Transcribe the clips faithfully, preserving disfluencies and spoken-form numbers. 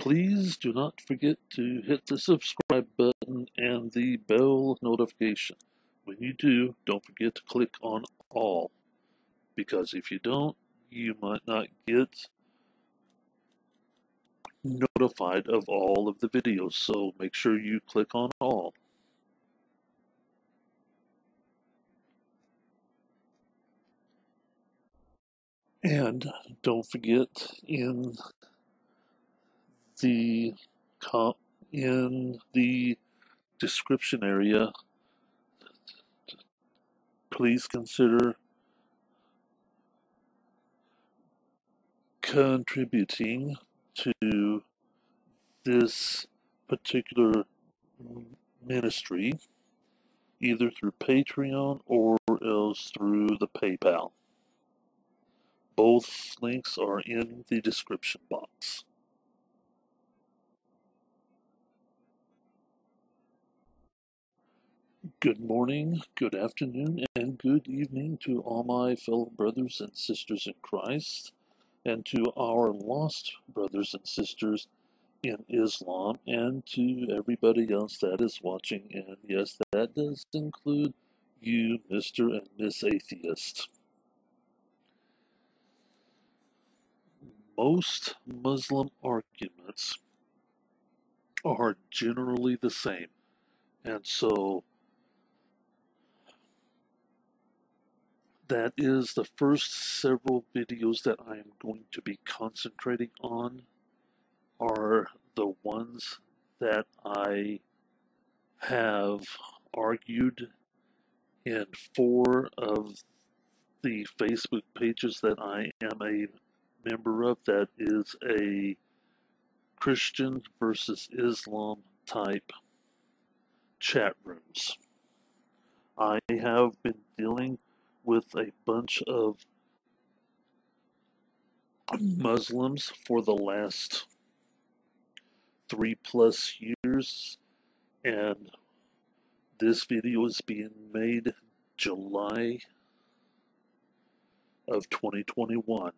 Please do not forget to hit the subscribe button and the bell notification. When you do, don't forget to click on all, because if you don't, you might not get notified of all of the videos, so make sure you click on all. And don't forget, in the com in the description area, please consider contributing to this particular ministry, either through Patreon or else through the PayPal. Both links are in the description box. Good morning, good afternoon, and good evening to all my fellow brothers and sisters in Christ, and to our lost brothers and sisters in Islam, and to everybody else that is watching. And yes, that does include you, Mister and Miss Atheist. Most Muslim arguments are generally the same, and so that is the first several videos that I am going to be concentrating on are the ones that I have argued in four of the Facebook pages that I am a member of. That is a Christian versus Islam type chat rooms. I have been dealing with a bunch of Muslims for the last three plus years, and this video is being made July of twenty twenty-one.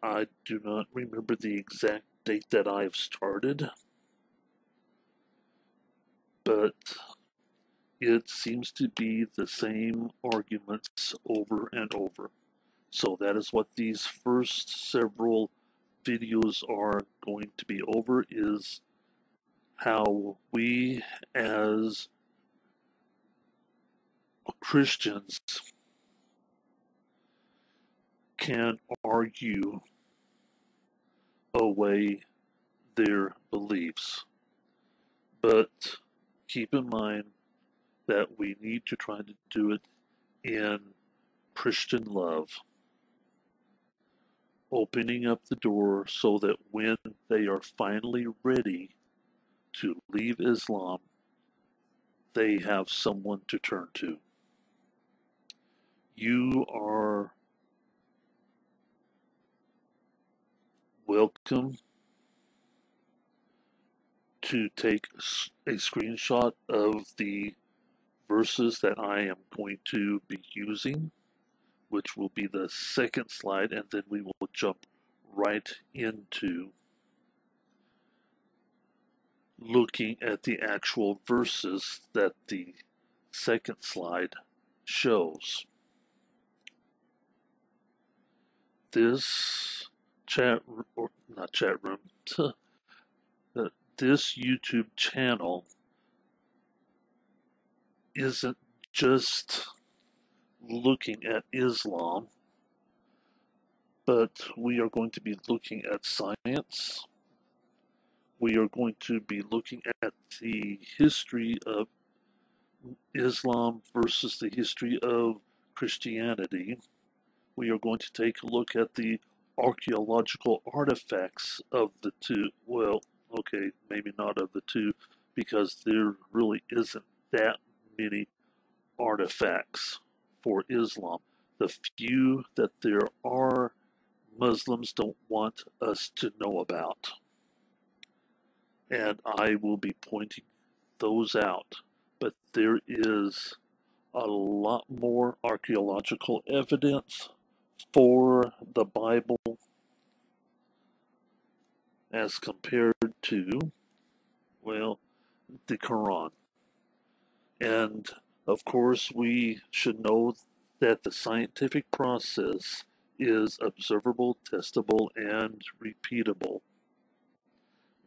I do not remember the exact date that I've started, but it seems to be the same arguments over and over. So that is what these first several videos are going to be over, is how we as Christians can argue away their beliefs. But keep in mind that we need to try to do it in Christian love, opening up the door so that when they are finally ready to leave Islam, they have someone to turn to. You are welcome to take a screenshot of the verses that I am going to be using, which will be the second slide, and then we will jump right into looking at the actual verses that the second slide shows. This chat, or not chat room, this YouTube channel isn't just looking at Islam, but we are going to be looking at science. We are going to be looking at the history of Islam versus the history of Christianity. We are going to take a look at the archaeological artifacts of the two. Well, okay, maybe not of the two, because there really isn't that many artifacts for Islam. The few that there are, Muslims don't want us to know about, and I will be pointing those out. But there is a lot more archaeological evidence for the Bible as compared to, well, the Quran. And of course, we should know that the scientific process is observable, testable, and repeatable.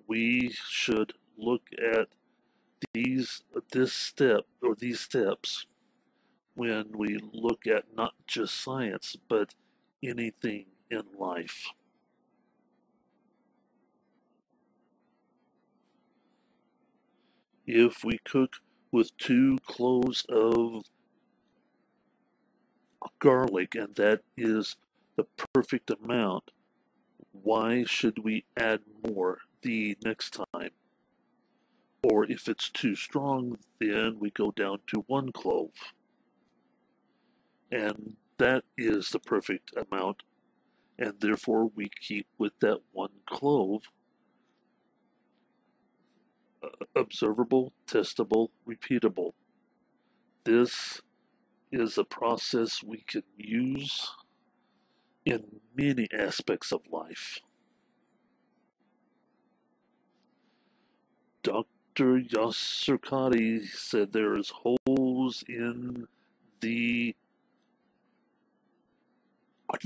We should look at these this step or these steps when we look at not just science, but anything in life. If we cook with two cloves of garlic, and that is the perfect amount, why should we add more the next time? Or if it's too strong, then we go down to one clove. And that is the perfect amount, and therefore we keep with that one clove. Observable, testable, repeatable. This is a process we can use in many aspects of life. Doctor Yasir Khadi said there is holes in the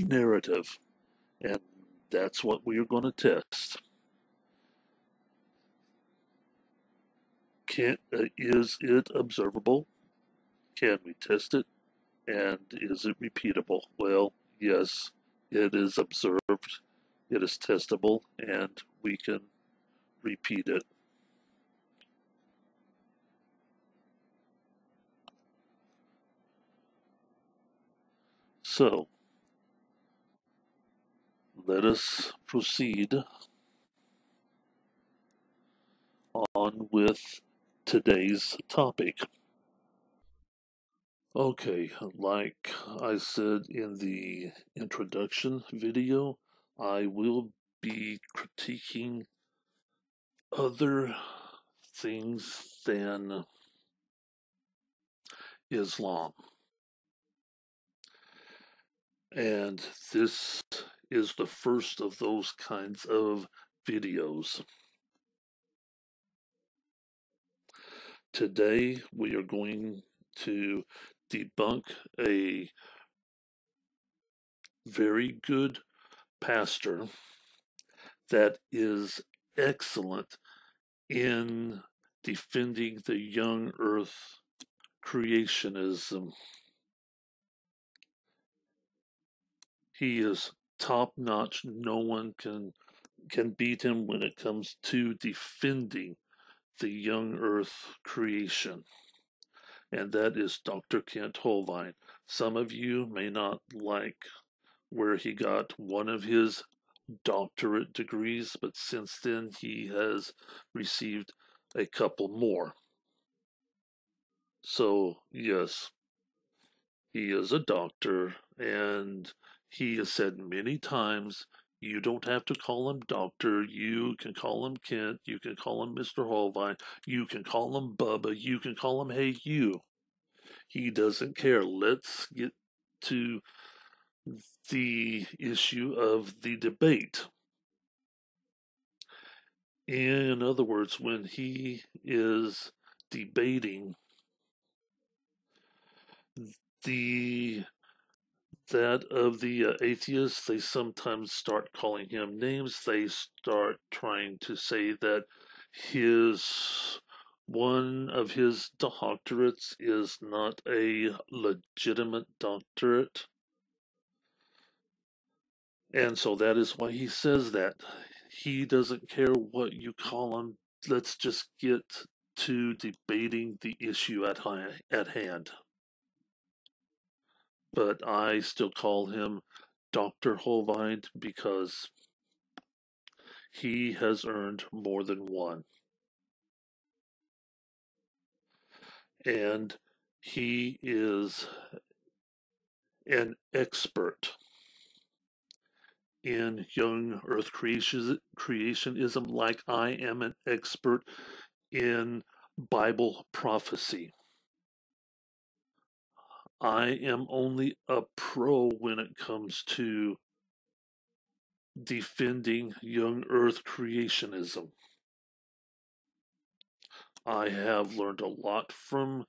narrative, and that's what we are going to test. Can, uh, is it observable? Can we test it? And is it repeatable? Well, yes, it is observed, it is testable, and we can repeat it. So, let us proceed on with today's topic. Okay, like I said in the introduction video, I will be critiquing other things than Islam. And this is the first of those kinds of videos. Today, we are going to debunk a very good pastor that is excellent in defending the young earth creationism. He is top-notch. No one can, can beat him when it comes to defending the young earth creation, and that is Doctor Kent Hovind. Some of you may not like where he got one of his doctorate degrees, but since then he has received a couple more. So yes, he is a doctor, and he has said many times, you don't have to call him Doctor, you can call him Kent, you can call him Mister Hovind, you can call him Bubba, you can call him Hey You. He doesn't care. Let's get to the issue of the debate. In other words, when he is debating the that of the uh, atheists, they sometimes start calling him names. They start trying to say that his one of his doctorates is not a legitimate doctorate, and so that is why he says that. He doesn't care what you call him. Let's just get to debating the issue at at hand. But I still call him Doctor Hovind because he has earned more than one. And he is an expert in young earth creationism, like I am an expert in Bible prophecy. I am only a pro when it comes to defending young earth creationism. I have learned a lot from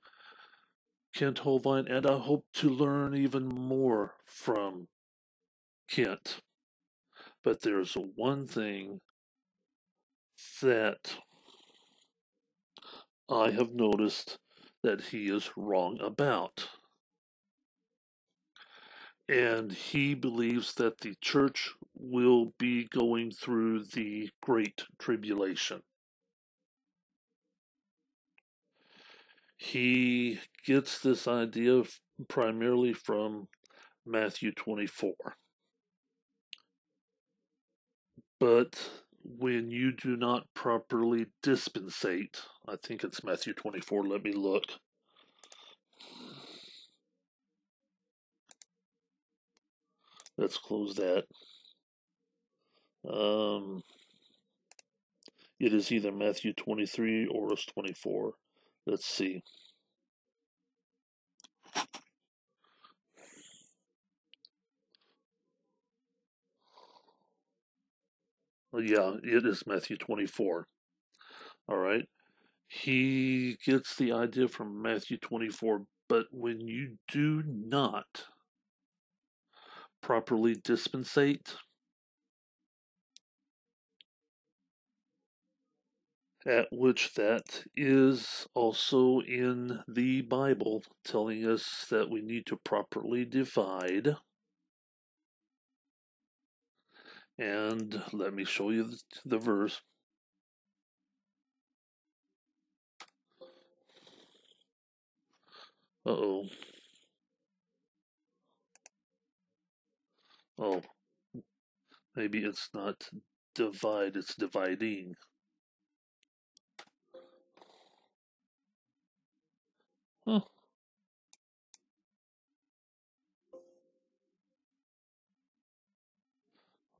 Kent Hovind, and I hope to learn even more from Kent. But there's one thing that I have noticed that he is wrong about. And he believes that the church will be going through the Great Tribulation. He gets this idea primarily from Matthew twenty-four. But when you do not properly dispensate, I think it's Matthew twenty-four, let me look. Let's close that. Um, it is either Matthew twenty-three or it's twenty-four. Let's see. Yeah, it is Matthew twenty-four. All right. He gets the idea from Matthew twenty-four, but when you do not properly dispensate, at which that is also in the Bible telling us that we need to properly divide. And let me show you the verse. Uh-oh. Oh, maybe it's not divide, it's dividing. Huh.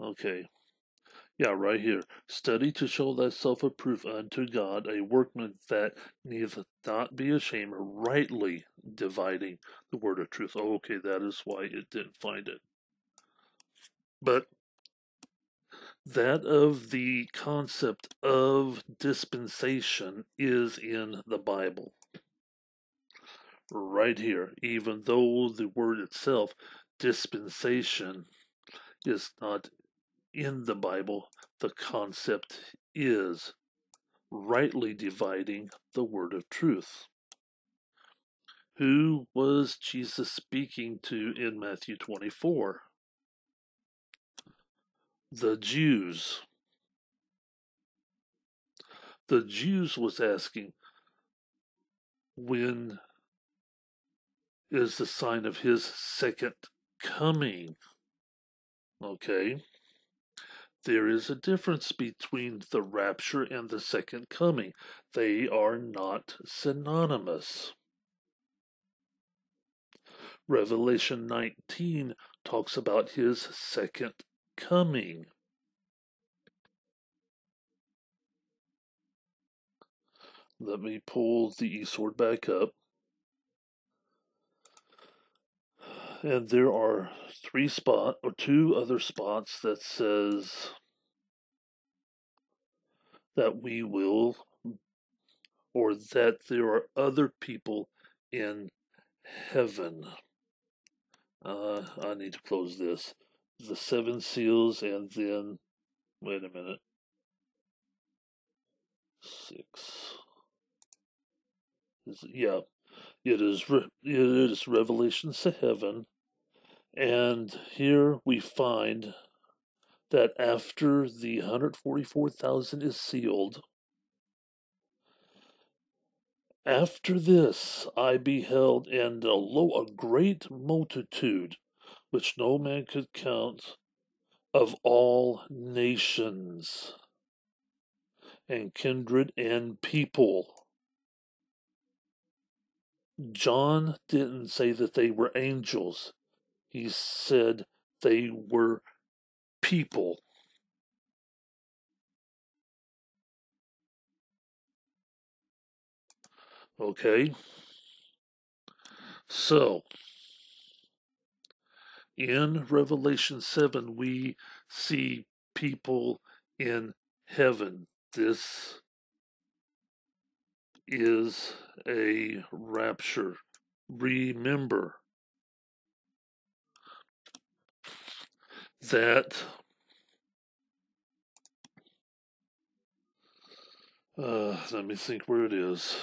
Okay. Yeah, right here. Study to show thyself approved unto God, a workman that needeth not be ashamed, rightly dividing the word of truth. Oh, okay, that is why it didn't find it. But that of the concept of dispensation is in the Bible. Right here, even though the word itself, dispensation, is not in the Bible, the concept is rightly dividing the word of truth. Who was Jesus speaking to in Matthew twenty-four? The Jews. The Jews was asking, when is the sign of his second coming? Okay. There is a difference between the rapture and the second coming. They are not synonymous. Revelation nineteen talks about his second coming. Coming. Let me pull the e-sword back up. And there are three spot or two other spots that says that we will, or that there are other people in heaven. Uh, I need to close this. The seven seals, and then, wait a minute, six, yeah, it is, it is Revelations to heaven, and here we find that after the one hundred forty-four thousand is sealed, after this I beheld, and lo, a great multitude, which no man could count, of all nations and kindred and people. John didn't say that they were angels. He said they were people. Okay. So, in Revelation seven, we see people in heaven. This is a rapture. Remember that uh, let me think where it is.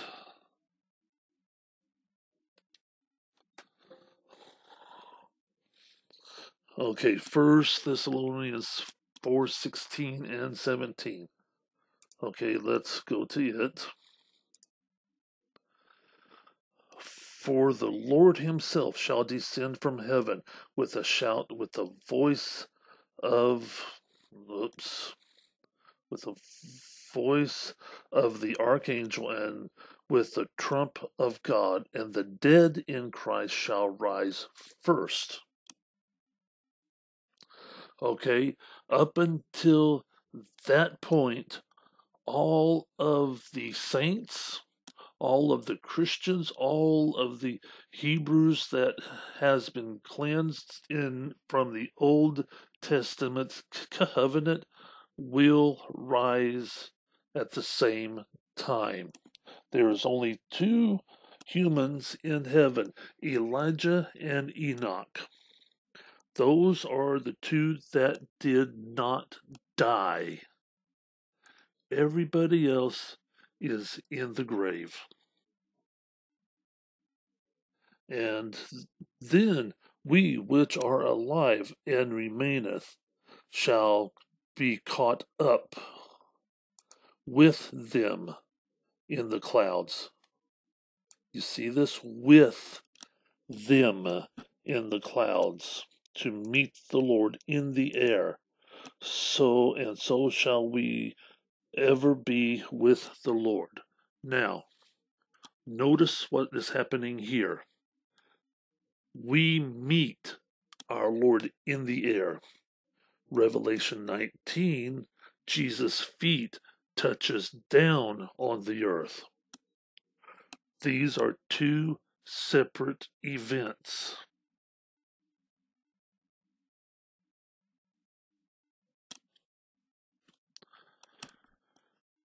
Okay, First Thessalonians four sixteen and seventeen. Okay, let's go to it. For the Lord himself shall descend from heaven with a shout, with the voice of, oops, with the voice of the archangel and with the trump of God, and the dead in Christ shall rise first. Okay, up until that point, all of the saints, all of the Christians, all of the Hebrews that has been cleansed in from the Old Testament covenant will rise at the same time. There is only two humans in heaven, Elijah and Enoch. Those are the two that did not die. Everybody else is in the grave. And then we which are alive and remaineth shall be caught up with them in the clouds. You see this? With them in the clouds to meet the Lord in the air. So and so shall we ever be with the Lord. Now, notice what is happening here. We meet our Lord in the air. Revelation nineteen, Jesus' feet touches down on the earth. These are two separate events.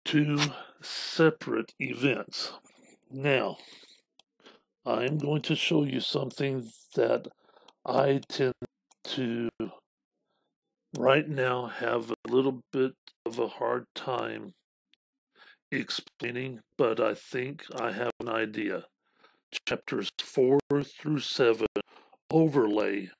Two separate events. Now, I'm going to show you something that I tend to right now have a little bit of a hard time explaining, but I think I have an idea. Chapters four through seven overlay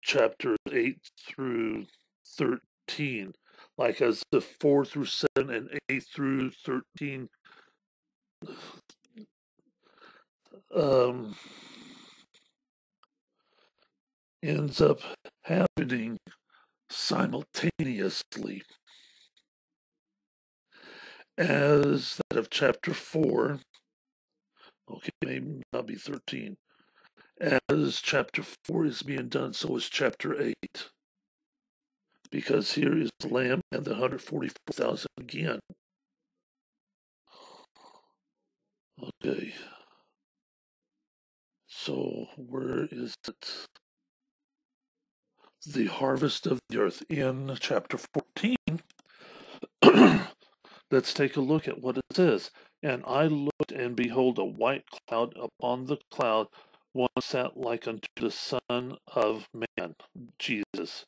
chapters eight through thirteen. Like as the four through seven and eight through thirteen, um, ends up happening simultaneously, as that of chapter four. Okay, maybe not be thirteen. As chapter four is being done, so is chapter eight. Because here is the Lamb and the one hundred forty-four thousand again. Okay. So, where is it? The harvest of the earth in chapter fourteen. Let's take a look at what it says. And I looked, and behold, a white cloud. Upon the cloud one sat like unto the Son of Man, Jesus,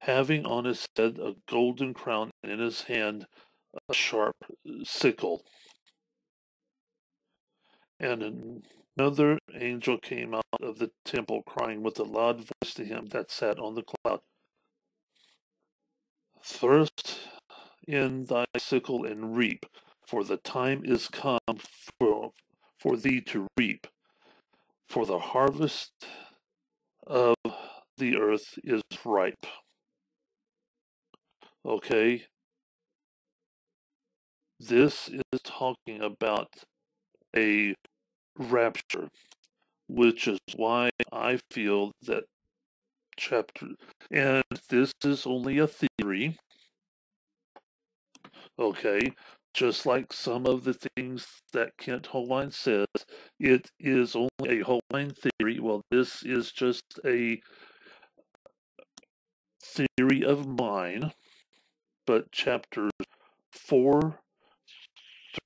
having on his head a golden crown, and in his hand a sharp sickle. And another angel came out of the temple, crying with a loud voice to him that sat on the cloud, thrust in thy sickle and reap, for the time is come for, for thee to reap, for the harvest of the earth is ripe. Okay, this is talking about a rapture, which is why I feel that chapter, and this is only a theory, okay, just like some of the things that Kent Hovind says, it is only a Hovind theory. Well, this is just a theory of mine. but chapters four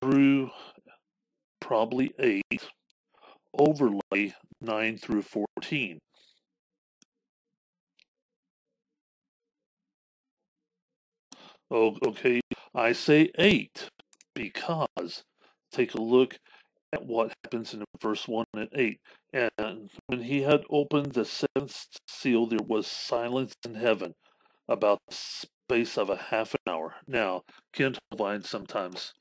through probably eight, overlay nine through fourteen. Oh, okay, I say eight because take a look at what happens in verse one and eight. And when he had opened the seventh seal, there was silence in heaven about the space of a half an hour. Now, Kent Hovind sometimes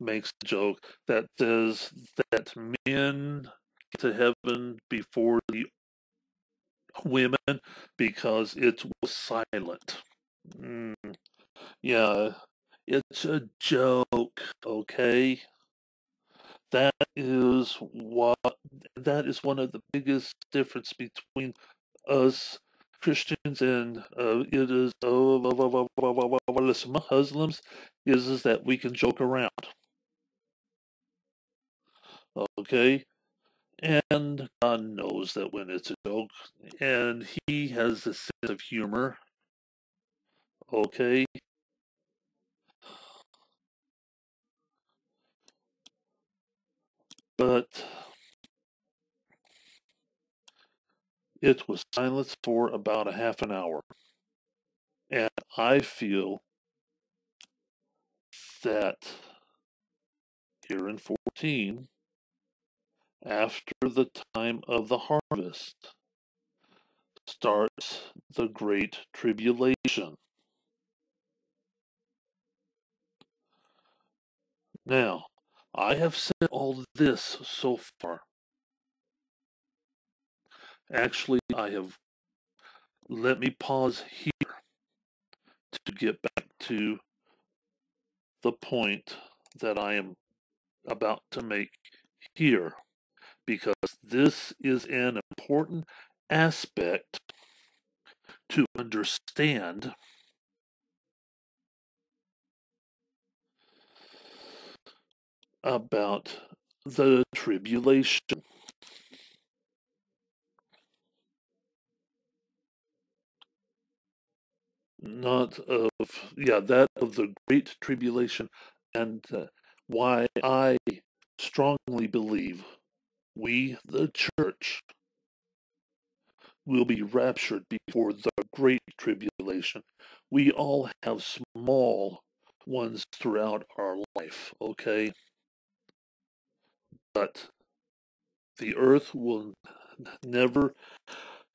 makes a joke that says that men get to heaven before the women because it was silent. Mm. Yeah, it's a joke, okay? That is what, that is one of the biggest difference between us Christians and uh, it is oh, Muslims is, is that we can joke around. Okay? And God knows that when it's a joke, and he has a sense of humor. Okay? But it was silence for about a half an hour. And I feel that here in fourteen, after the time of the harvest, starts the Great Tribulation. Now, I have said all this so far. Actually, I have. Let me pause here to get back to the point that I am about to make here, because this is an important aspect to understand about the tribulation. Not of, yeah, that of the Great Tribulation, and uh, why I strongly believe we, the church, will be raptured before the Great Tribulation. We all have small ones throughout our life, okay? But the earth will never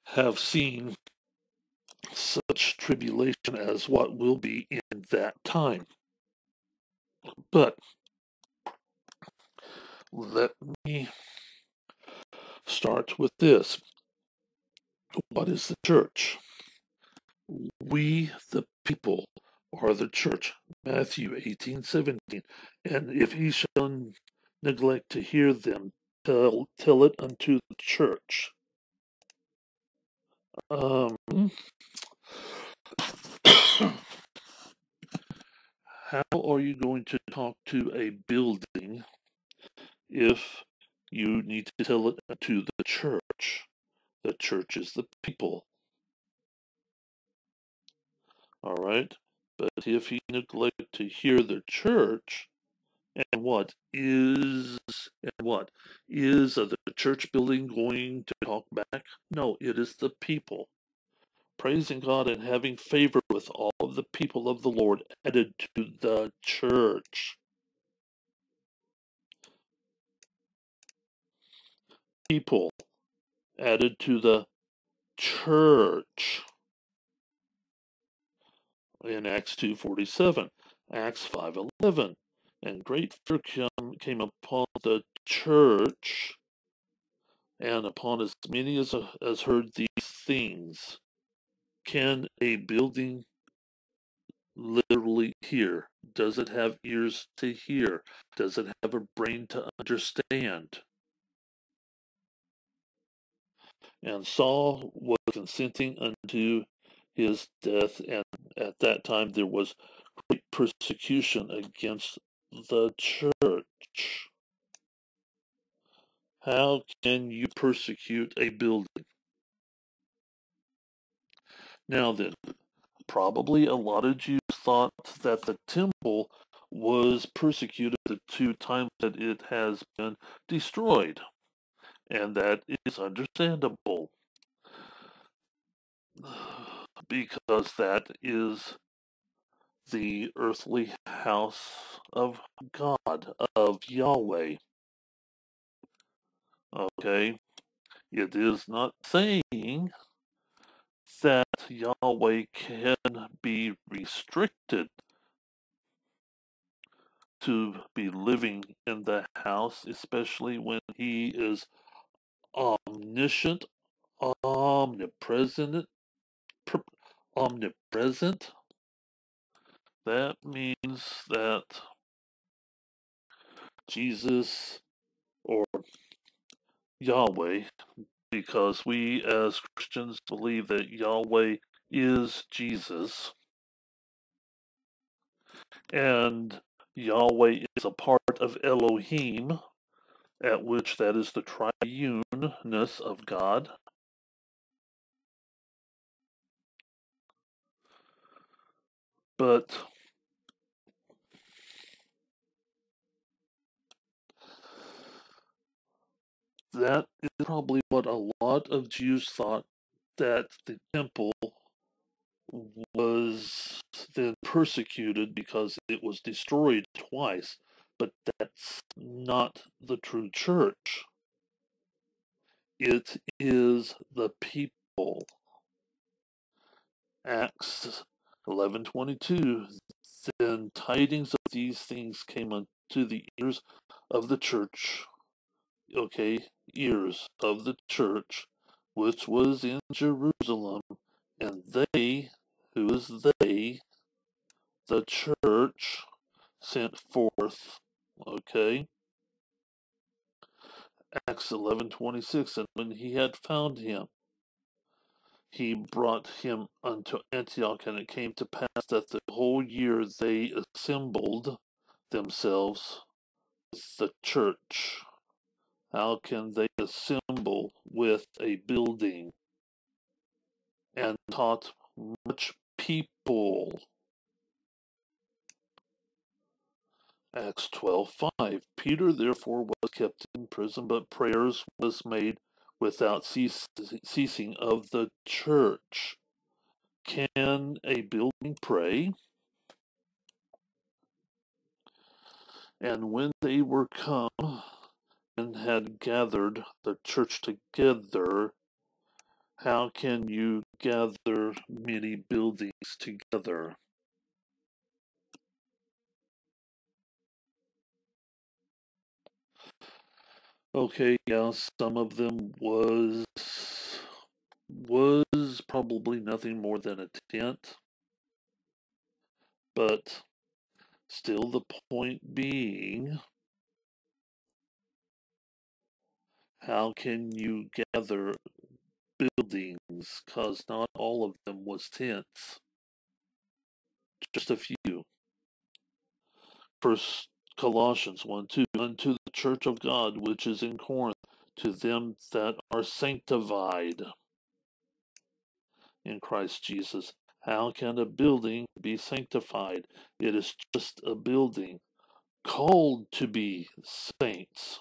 have seen such tribulation as what will be in that time. But let me start with this. What is the church? We, the people, are the church. Matthew eighteen seventeen. And if he shall neglect to hear them, tell, tell it unto the church. Um, how are you going to talk to a building if you need to tell it to the church? The church is the people. All right? But if you neglect to hear the church, and what is, and what is the church building going to talk back? No, it is the people. Praising God and having favor with all of the people of the Lord added to the church. People added to the church. In Acts two forty-seven, Acts five eleven. And great fear came upon the church, and upon as many as, as heard these things. Can a building literally hear? Does it have ears to hear? Does it have a brain to understand? And Saul was consenting unto his death, and at that time there was great persecution against the church. How can you persecute a building? Now then, probably a lot of Jews thought that the temple was persecuted the two times that it has been destroyed, and that is understandable, because that is the earthly house of God, of Yahweh. Okay, it is not saying that Yahweh can be restricted to be living in the house, especially when he is omniscient, omnipresent, omnipresent. That means that Jesus, or Yahweh, because we as Christians believe that Yahweh is Jesus, and Yahweh is a part of Elohim, at which that is the triuneness of God. But that is probably what a lot of Jews thought, that the temple was then persecuted because it was destroyed twice. But that's not the true church. It is the people. Acts eleven twenty-two, then tidings of these things came unto the ears of the church. Okay, ears of the church, which was in Jerusalem, and they, who is they, the church, sent forth. Okay. Acts eleven twenty-six, and when he had found him, he brought him unto Antioch, and it came to pass that the whole year they assembled themselves with the church. How can they assemble with a building? And taught much people. Acts twelve five, Peter therefore was kept in prison, but prayers was made without ceas ceasing of the church. Can a building pray? And when they were come, and had gathered the church together, how can you gather many buildings together? Okay, yeah, some of them was was probably nothing more than a tent, but still the point being, how can you gather buildings? Because not all of them was tents. Just a few. First Colossians one two, unto the church of God which is in Corinth, to them that are sanctified in Christ Jesus. How can a building be sanctified? It is just a building called to be saints.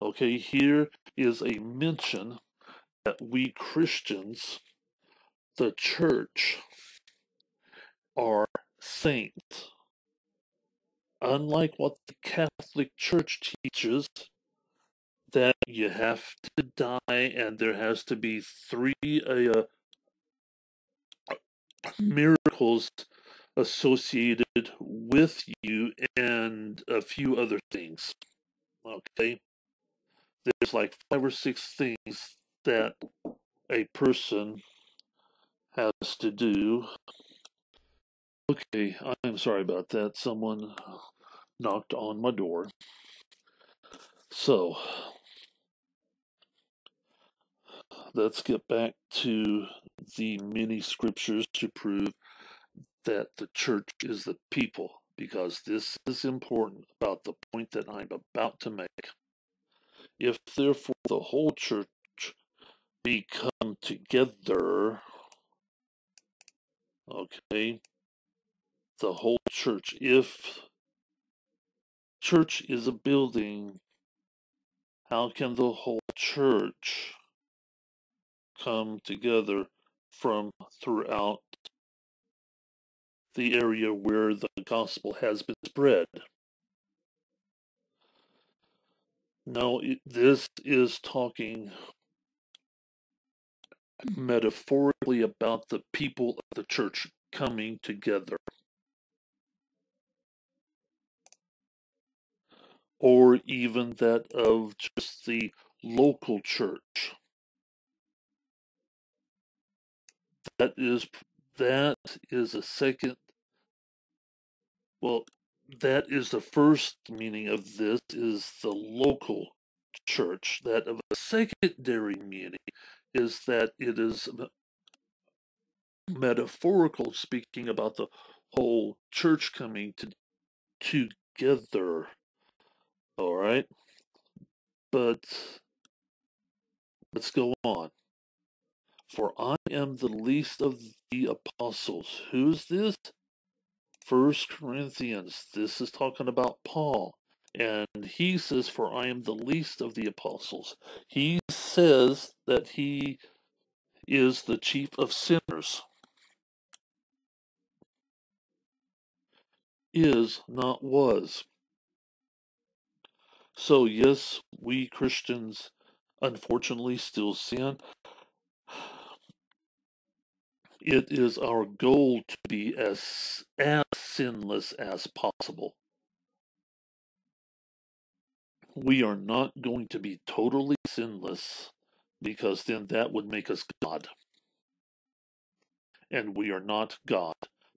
Okay, here is a mention that we Christians, the church, are saints. Unlike what the Catholic Church teaches, that you have to die and there has to be three uh, miracles associated with you and a few other things. Okay? There's like five or six things that a person has to do. Okay, I'm sorry about that. Someone knocked on my door. So, let's get back to the many scriptures to prove that the church is the people, because this is important about the point that I'm about to make. If therefore the whole church be come together okay, the whole church. If church is a building, how can the whole church come together from throughout the area where the gospel has been spread? Now, this is talking metaphorically about the people of the church coming together. Or even that of just the local church. That is, that is a second, well, that is the first meaning of this, is the local church. That of a secondary meaning is that it is metaphorical, speaking about the whole church coming to, together. All right, but let's go on. For I am the least of the apostles. Who's this? First Corinthians. This is talking about Paul. And he says, for I am the least of the apostles. He says that he is the chief of sinners. Is, not was. So yes, we Christians unfortunately still sin. It is our goal to be as, as sinless as possible. We are not going to be totally sinless, because then that would make us God. And we are not God,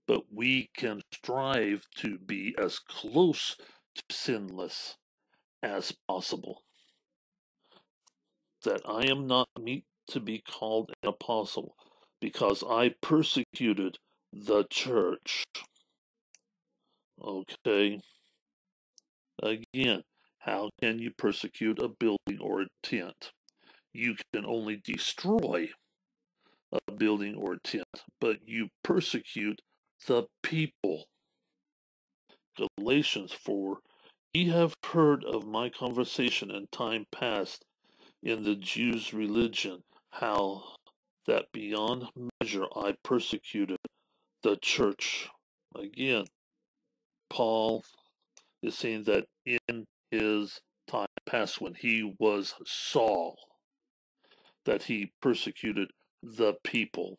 but we can strive to be as close to sinless as possible. That I am not meet to be called an apostle, because I persecuted the church. Okay. Again, how can you persecute a building or a tent? You can only destroy a building or a tent, but you persecute the people. Galatians four, ye have heard of my conversation in time past in the Jews' religion, how that beyond measure I persecuted the church. Again, Paul is saying that in his time past, when he was Saul, that he persecuted the people.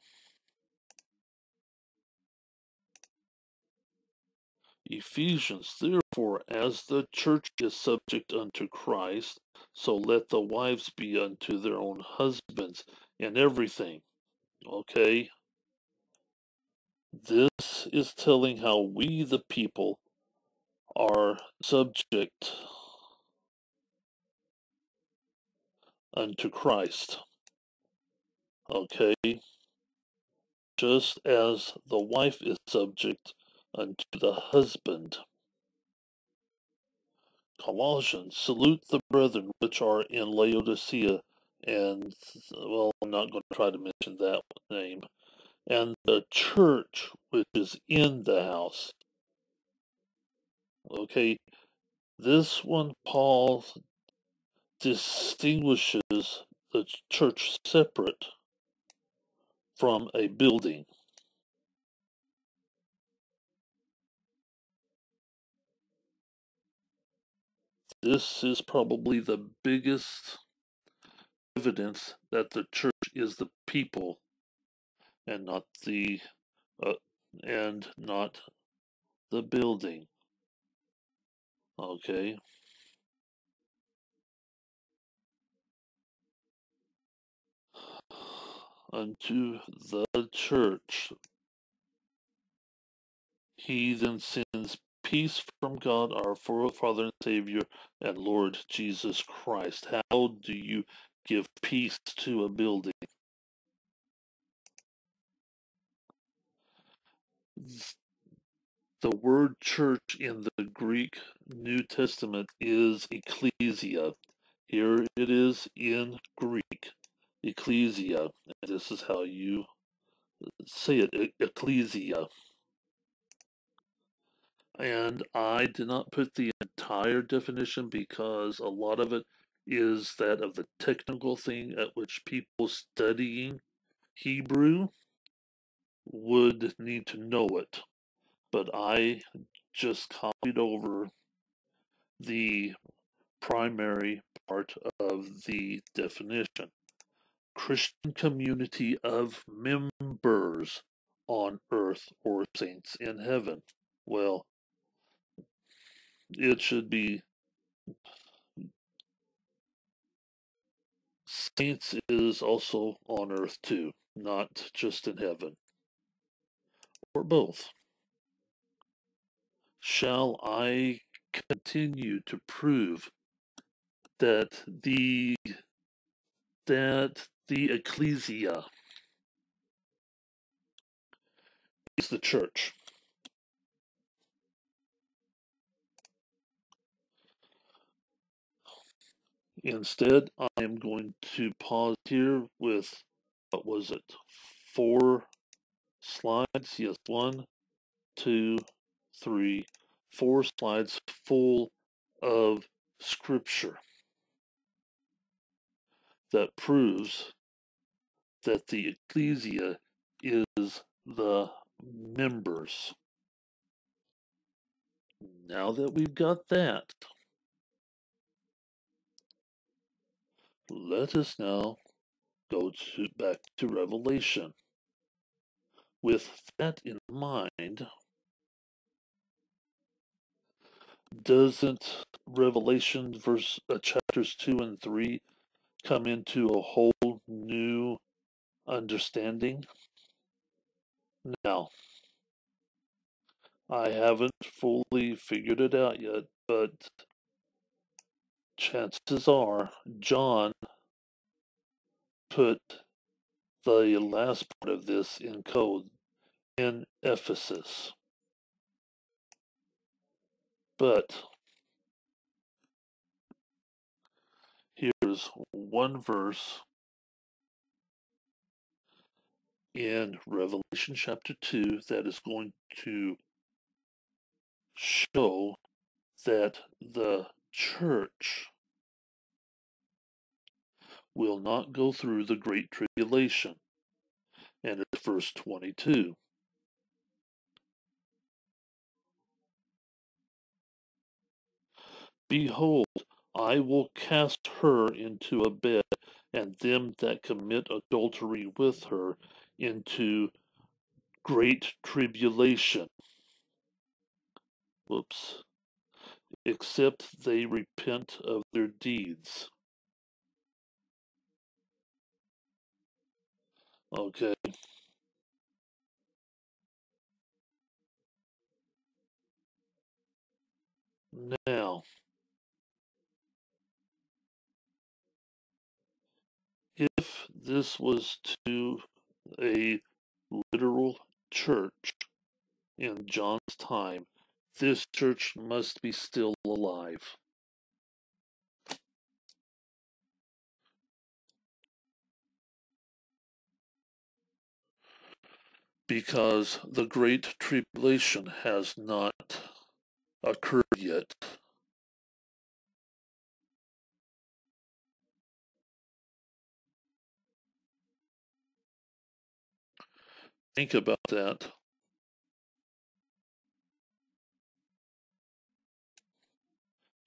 Ephesians, therefore, as the church is subject unto Christ, so let the wives be unto their own husbands in everything. Okay? This is telling how we, the people, are subject unto Christ. Okay? Just as the wife is subject unto the husband. Colossians, salute the brethren which are in Laodicea, and, well, I'm not going to try to mention that name, and the church which is in the house. Okay, this one, Paul distinguishes the church separate from a building. This is probably the biggest evidence that the church is the people, and not the uh, and not the building. Okay. Unto the church, he then sends peace from God our Father and Savior and Lord Jesus Christ. How do you give peace to a building? The word church in the Greek New Testament is ecclesia. Here it is in Greek, ecclesia. And this is how you say it, Ecclesia. And I did not put the entire definition because a lot of it is that of the technical thing at which people studying Hebrew would need to know it. But I just copied over the primary part of the definition. Christian community of members on earth or saints in heaven. Well, it should be saints is also on earth too, not just in heaven, or both. Shall I continue to prove that the that the ecclesia is the church? Instead, I am going to pause here with, what was it, four slides? Yes, one, two, three, four slides full of scripture that proves that the ecclesia is the members. Now that we've got that, let us now go to, back to Revelation. With that in mind, doesn't Revelation verse uh, chapters two and three come into a whole new understanding? Now, I haven't fully figured it out yet, but chances are John put the last part of this in code in Ephesus. But here's one verse in Revelation chapter two that is going to show that the church will not go through the great tribulation, and it's verse twenty-two. Behold, I will cast her into a bed, and them that commit adultery with her into great tribulation. Whoops. Except they repent of their deeds. Okay. Now, if this was to a literal church in John's time, this church must be still alive. Because the Great Tribulation has not occurred yet. Think about that.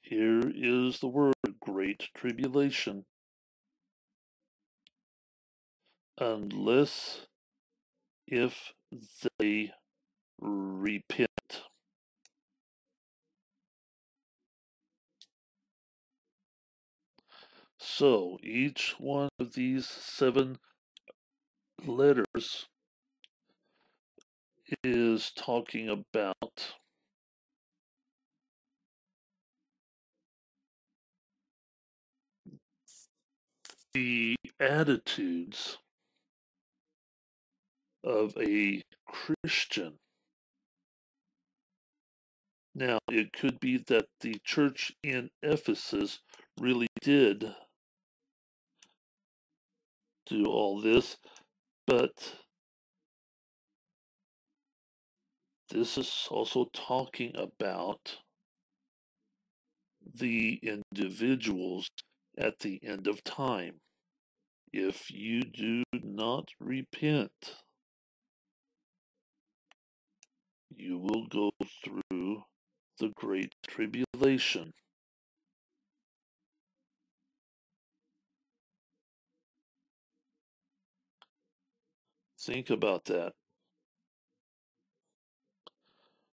Here is the word, Great Tribulation. Unless if they repent. So each one of these seven letters is talking about the attitudes of a Christian. Now, it could be that the church in Ephesus really did do all this, but This is also talking about the individuals at the end of time. If you do not repent, you will go through the Great Tribulation. Think about that.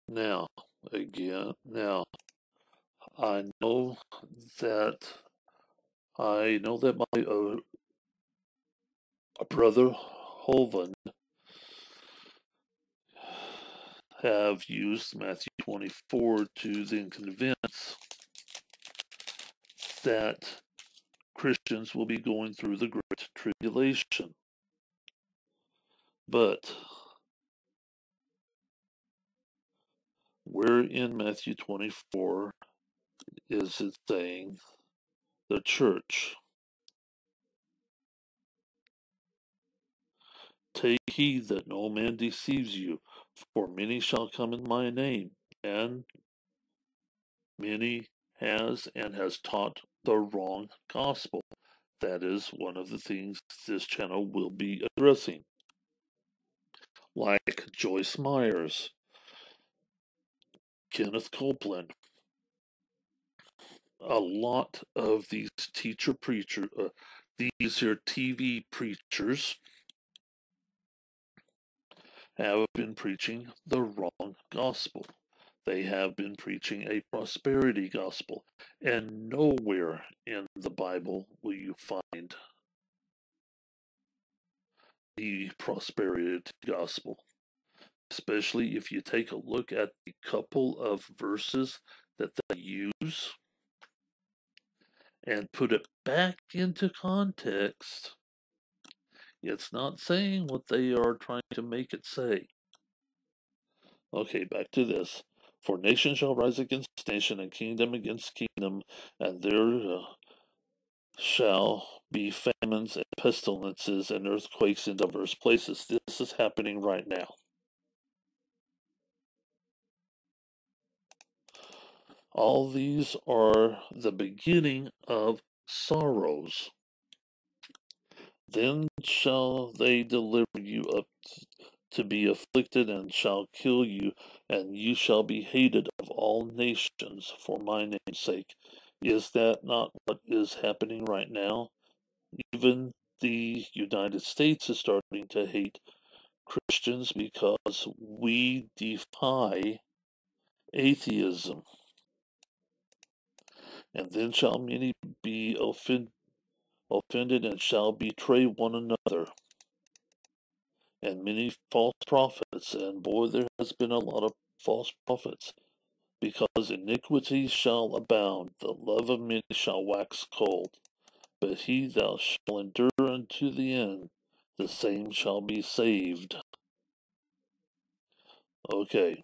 Now, again, now, I know that, I know that my uh, brother Hovind have used Matthew twenty-four to then convince that Christians will be going through the Great Tribulation. But where in Matthew twenty-four is it saying the church? Take heed that no man deceives you, for many shall come in my name, and many has and has taught the wrong gospel. That is one of the things this channel will be addressing. Like Joyce Meyers, Kenneth Copeland, a lot of these teacher preacher, uh, these here T V preachers have been preaching the wrong gospel. They have been preaching a prosperity gospel, and nowhere in the Bible will you find the prosperity gospel, especially if you take a look at the couple of verses that they use and put it back into context. It's not saying what they are trying to make it say. Okay, back to this. For nation shall rise against nation, and kingdom against kingdom, and there uh, shall be famines and pestilences and earthquakes in diverse places. This is happening right now. All these are the beginning of sorrows. Then shall they deliver you up to be afflicted, and shall kill you, and you shall be hated of all nations for my name's sake. Is that not what is happening right now? Even the United States is starting to hate Christians because we defy atheism. And then shall many be offend, offended and shall betray one another, and many false prophets. And boy, there has been a lot of false prophets. Because iniquity shall abound, the love of many shall wax cold. But he thou shall endure unto the end, the same shall be saved. Okay.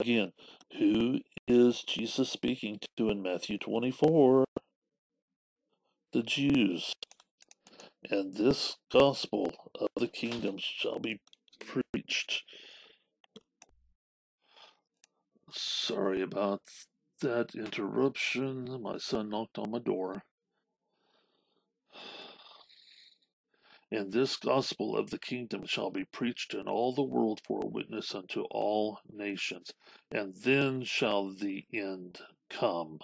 Again, who is Jesus speaking to in Matthew twenty-four? The Jews. And this gospel of the kingdom shall be preached. Sorry about that interruption. My son knocked on my door. And this gospel of the kingdom shall be preached in all the world for a witness unto all nations. And then shall the end come.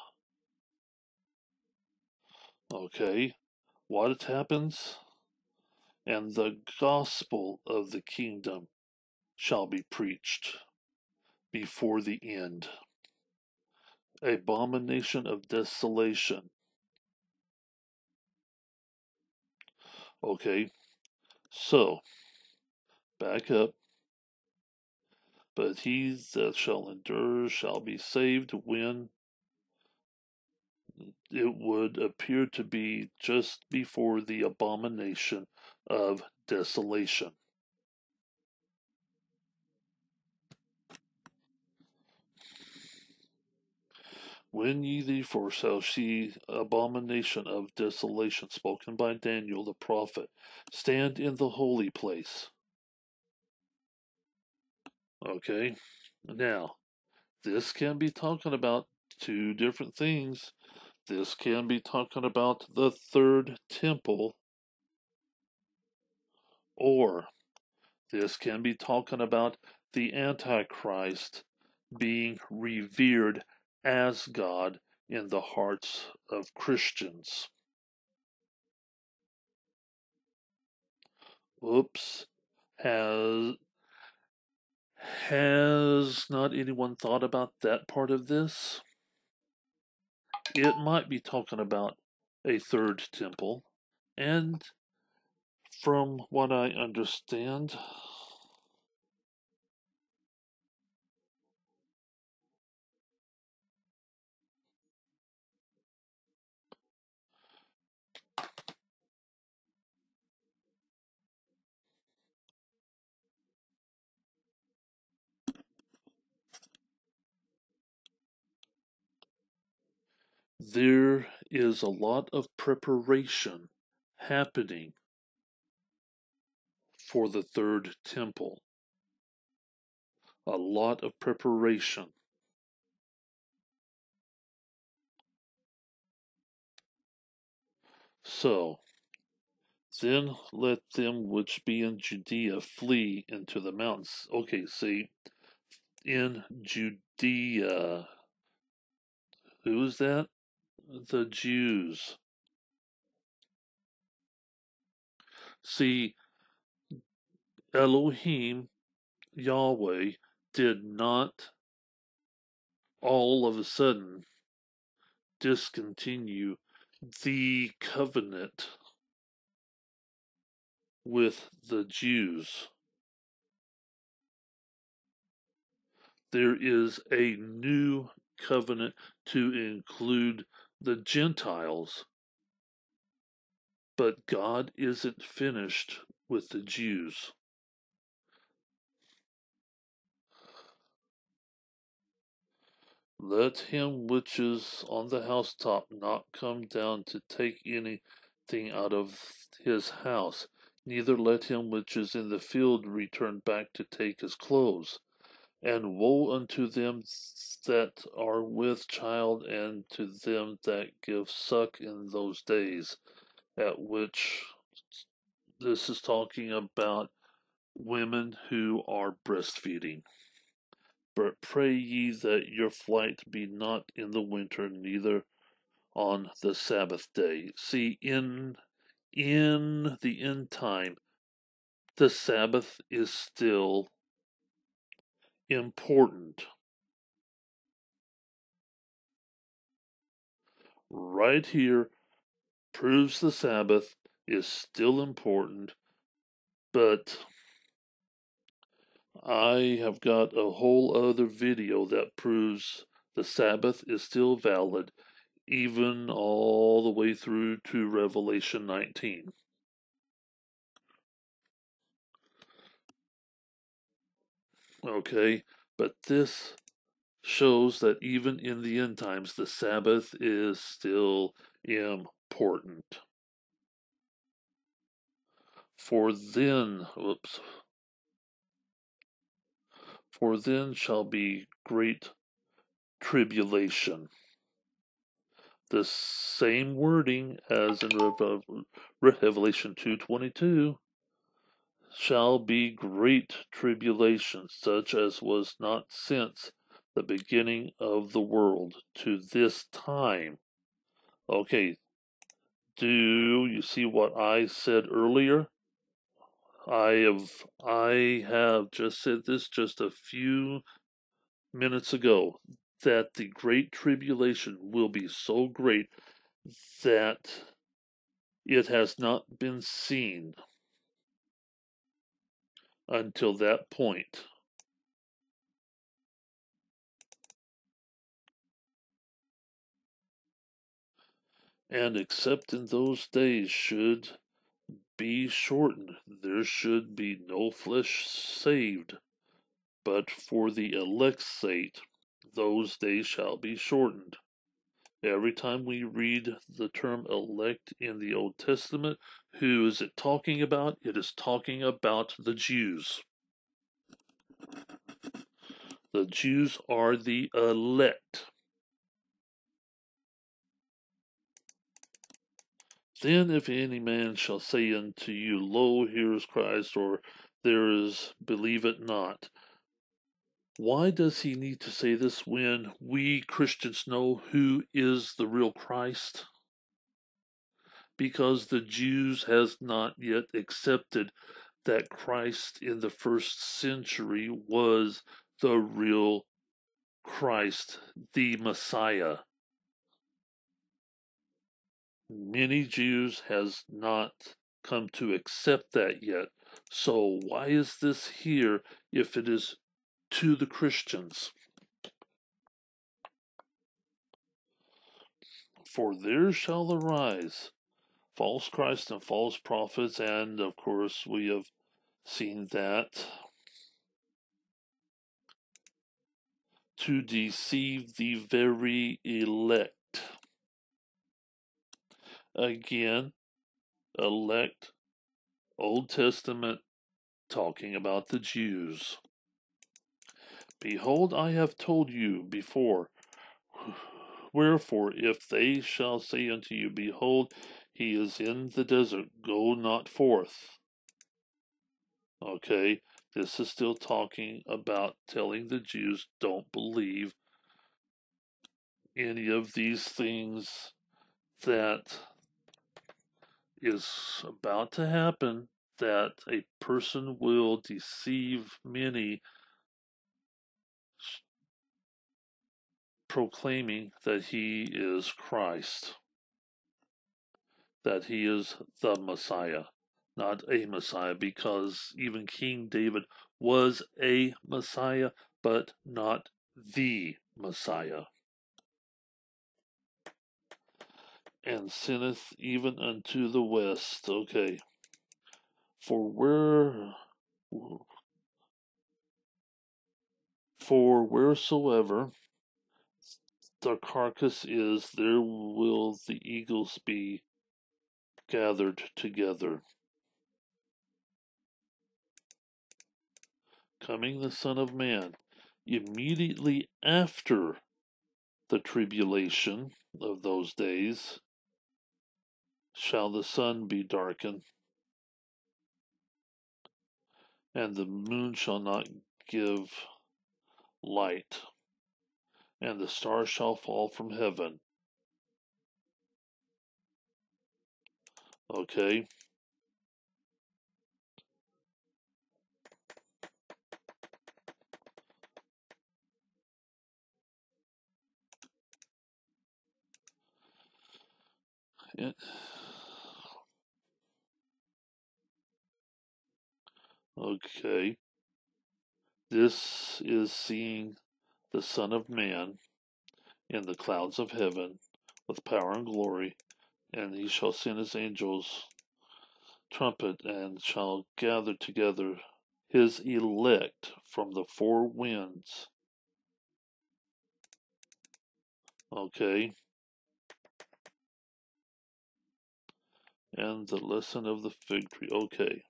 Okay. What it happens, and the gospel of the kingdom shall be preached before the end. Abomination of desolation. Okay, so back up. But he that shall endure shall be saved. When it would appear to be just before the abomination of desolation. When ye therefore shall see abomination of desolation spoken by Daniel the prophet, stand in the holy place. Okay, now, this can be talking about two different things. This can be talking about the third temple, or this can be talking about the Antichrist being revered as God in the hearts of Christians. Oops. Has, has not anyone thought about that part of this? It might be talking about a third temple, and from what I understand, there is a lot of preparation happening for the third temple. A lot of preparation. So, then let them which be in Judea flee into the mountains. Okay, see, in Judea. Who is that? The Jews. See, Elohim, Yahweh, did not all of a sudden discontinue the covenant with the Jews. There is a new covenant to include the Gentiles, but God isn't finished with the Jews. Let him which is on the housetop not come down to take anything out of his house, neither let him which is in the field return back to take his clothes. And woe unto them that are with child, and to them that give suck in those days, at which this is talking about women who are breastfeeding. But pray ye that your flight be not in the winter, neither on the Sabbath day. See, in, in the end time, the Sabbath is still important. Right here proves the Sabbath is still important, but I have got a whole other video that proves the Sabbath is still valid even all the way through to Revelation nineteen. Okay, but this shows that even in the end times, the Sabbath is still important. For then, whoops, for then shall be great tribulation. The same wording as in Revelation two twenty-two. Shall be great tribulation, such as was not since the beginning of the world to this time. Okay, do you see what I said earlier? I have I have just said this just a few minutes ago, that the great tribulation will be so great that it has not been seen until that point. And except in those days should be shortened, there should be no flesh saved, but for the elect's sake, those days shall be shortened. Every time we read the term elect in the Old Testament, who is it talking about? It is talking about the Jews. The Jews are the elect. Then if any man shall say unto you, Lo, here is Christ, or there is, believe it not. Why does he need to say this when we Christians know who is the real Christ? Because the Jews has not yet accepted that Christ in the first century was the real Christ, the Messiah. Many Jews has not come to accept that yet. So why is this here if it is to the Christians? For there shall arise false Christs and false prophets, and of course we have seen that, to deceive the very elect. Again, elect, Old Testament, talking about the Jews. Behold, I have told you before. Wherefore, if they shall say unto you, Behold, he is in the desert, go not forth. Okay. This is still talking about telling the Jews, don't believe any of these things that is about to happen, that a person will deceive many, proclaiming that he is Christ, that he is the Messiah. Not a Messiah, because even King David was a Messiah, but not the Messiah. And sinneth even unto the west. Okay. For where, for wheresoever the carcass is, there will the eagles be gathered together. Coming the Son of Man, immediately after the tribulation of those days, shall the sun be darkened, and the moon shall not give light, and the stars shall fall from heaven. Okay. It. Okay, this is seeing the Son of Man in the clouds of heaven with power and glory, and he shall send his angels trumpet, and shall gather together his elect from the four winds. Okay. And the lesson of the fig tree. Okay.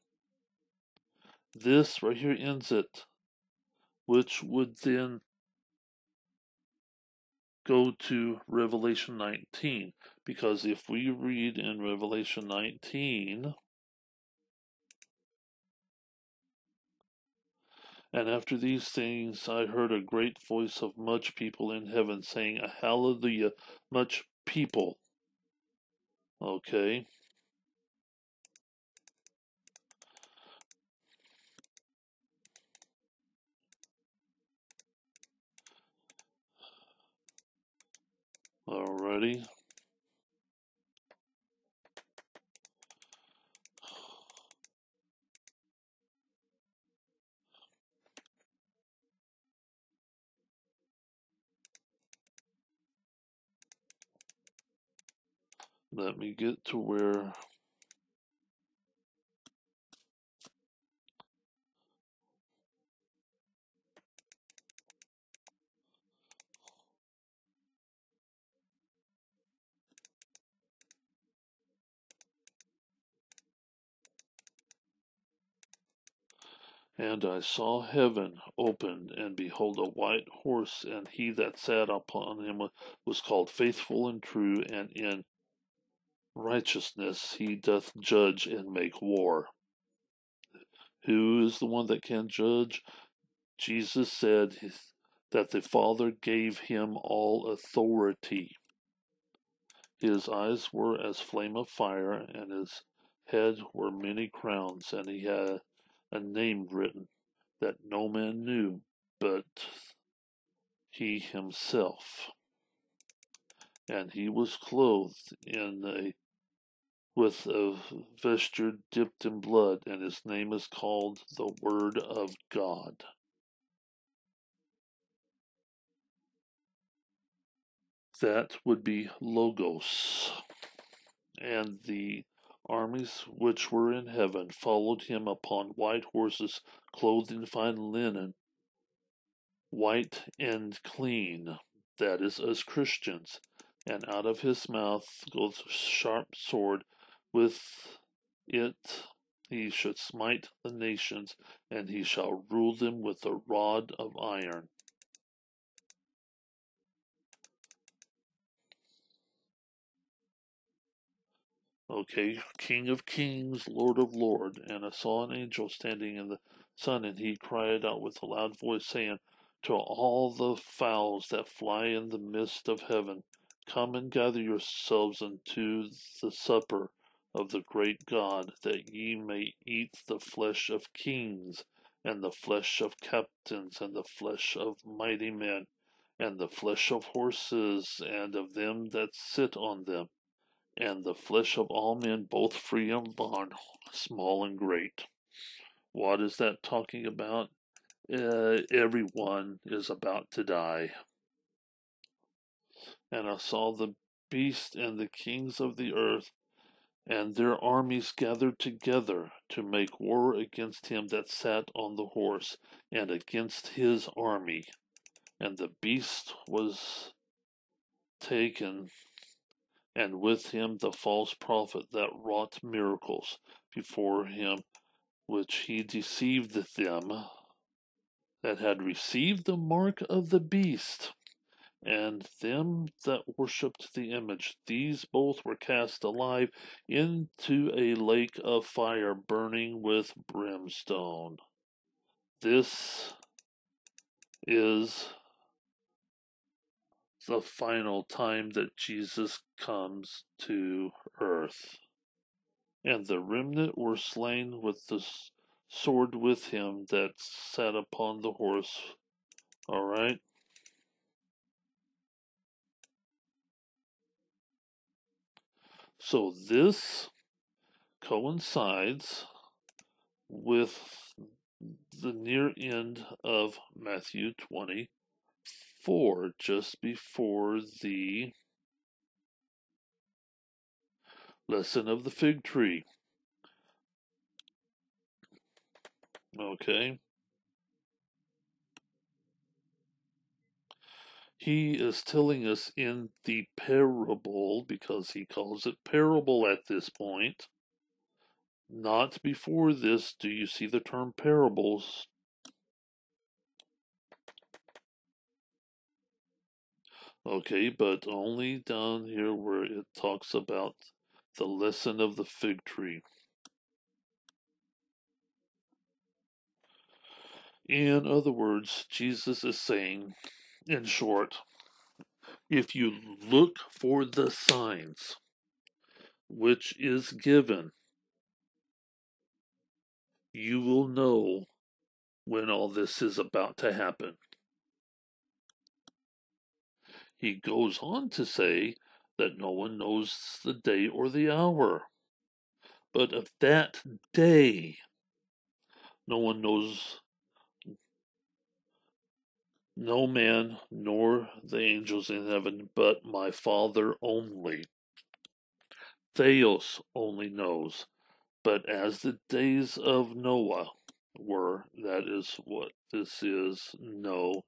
This right here ends it, which would then go to Revelation nineteen. Because if we read in Revelation nineteen, and after these things I heard a great voice of much people in heaven saying, Hallelujah, much people. Okay. Alrighty. Let me get to where And I saw heaven opened, and behold a white horse, and he that sat upon him was called Faithful and True, and in righteousness he doth judge and make war. Who is the one that can judge? Jesus said that the Father gave him all authority. His eyes were as flame of fire, and his head were many crowns, and he had a name written that no man knew but he himself. And he was clothed in a with a vesture dipped in blood, and his name is called the Word of God. That would be Logos. And the armies which were in heaven followed him upon white horses, clothed in fine linen, white and clean. That is us Christians. And out of his mouth goes a sharp sword. With it he should smite the nations, and he shall rule them with a rod of iron. Okay, King of Kings, Lord of Lords. And I saw an angel standing in the sun, and he cried out with a loud voice, saying, to all the fowls that fly in the midst of heaven, come and gather yourselves unto the supper of the great God, that ye may eat the flesh of kings, and the flesh of captains, and the flesh of mighty men, and the flesh of horses, and of them that sit on them, and the flesh of all men, both free and bond, small and great. What is that talking about? Uh, everyone is about to die. And I saw the beast and the kings of the earth, and their armies gathered together to make war against him that sat on the horse, and against his army. And the beast was taken, and with him the false prophet that wrought miracles before him, which he deceived them that had received the mark of the beast, and them that worshipped the image. These both were cast alive into a lake of fire burning with brimstone. This is the final time that Jesus comes to earth. And the remnant were slain with the sword with him that sat upon the horse. All right. So this coincides with the near end of Matthew twenty-four, just before the lesson of the fig tree. Okay. He is telling us in the parable, because he calls it parable at this point. Not before this do you see the term parables. Okay, but only down here where it talks about the lesson of the fig tree. In other words, Jesus is saying, in short, if you look for the signs which is given, you will know when all this is about to happen. He goes on to say that no one knows the day or the hour, but of that day, no one knows. No man, nor the angels in heaven, but my Father only. Theos only knows. But as the days of Noah were, that is what this is, no.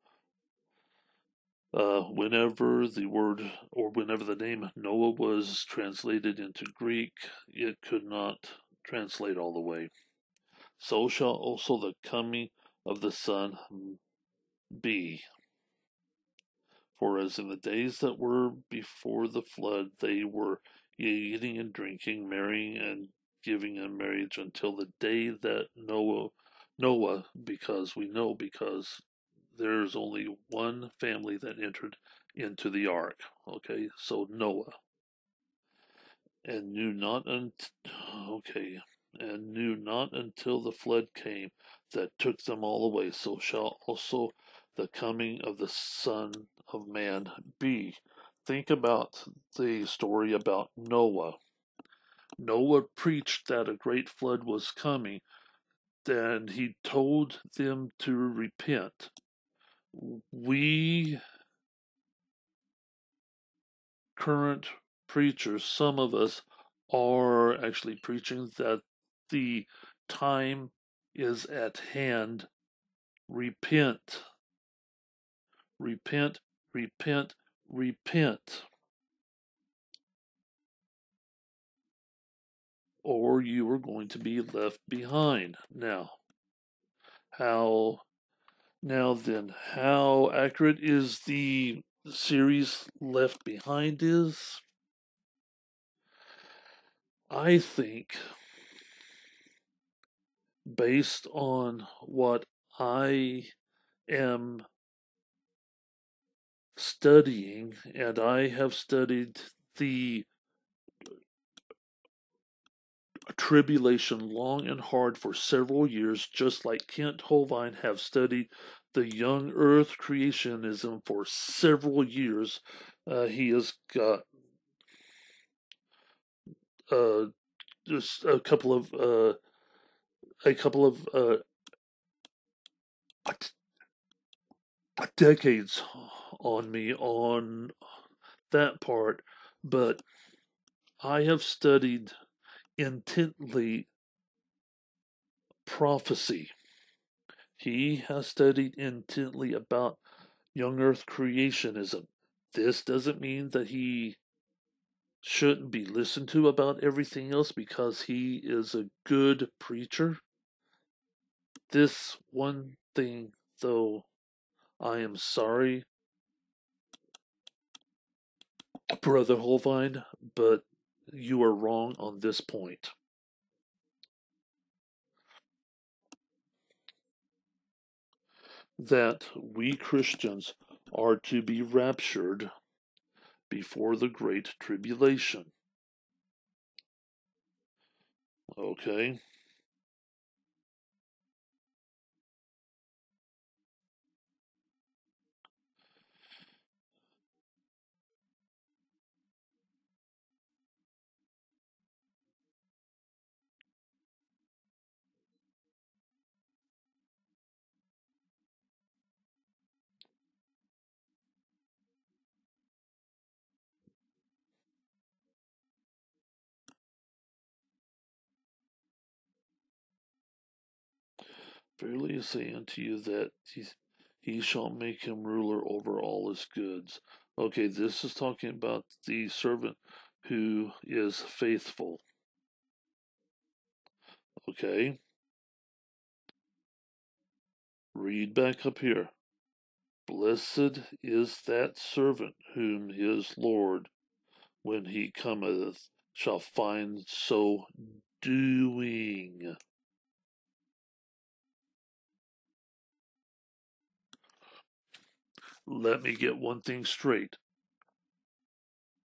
Uh, whenever the word, or whenever the name Noah was translated into Greek, it could not translate all the way. so shall also the coming of the Son be. For as in the days that were before the flood, they were eating and drinking, marrying and giving in marriage, until the day that Noah, Noah, because we know because there's only one family that entered into the ark. Okay, so Noah. And knew not, un- okay, and knew not until the flood came that took them all away. So shall also the coming of the Son of Man be. Think about the story about Noah. Noah preached that a great flood was coming, and he told them to repent. We current preachers, some of us, are actually preaching that the time is at hand. Repent. Repent, repent, repent. Or you are going to be left behind. Now, how, now then, how accurate is the series Left Behind is? I think, based on what I am studying, and I have studied the tribulation long and hard for several years, just like Kent Hovind have studied the young earth creationism for several years. Uh, he has got uh, just a couple of uh, a couple of uh, decades on me on that part, but I have studied intently prophecy. He has studied intently about young earth creationism. This doesn't mean that he shouldn't be listened to about everything else, because he is a good preacher. This one thing, though, I am sorry, Brother Hovind, but you are wrong on this point. That we Christians are to be raptured before the Great Tribulation. Okay. Verily I say unto you that he shall make him ruler over all his goods. Okay, this is talking about the servant who is faithful. Okay. Read back up here. Blessed is that servant whom his Lord, when he cometh, shall find so doing. Let me get one thing straight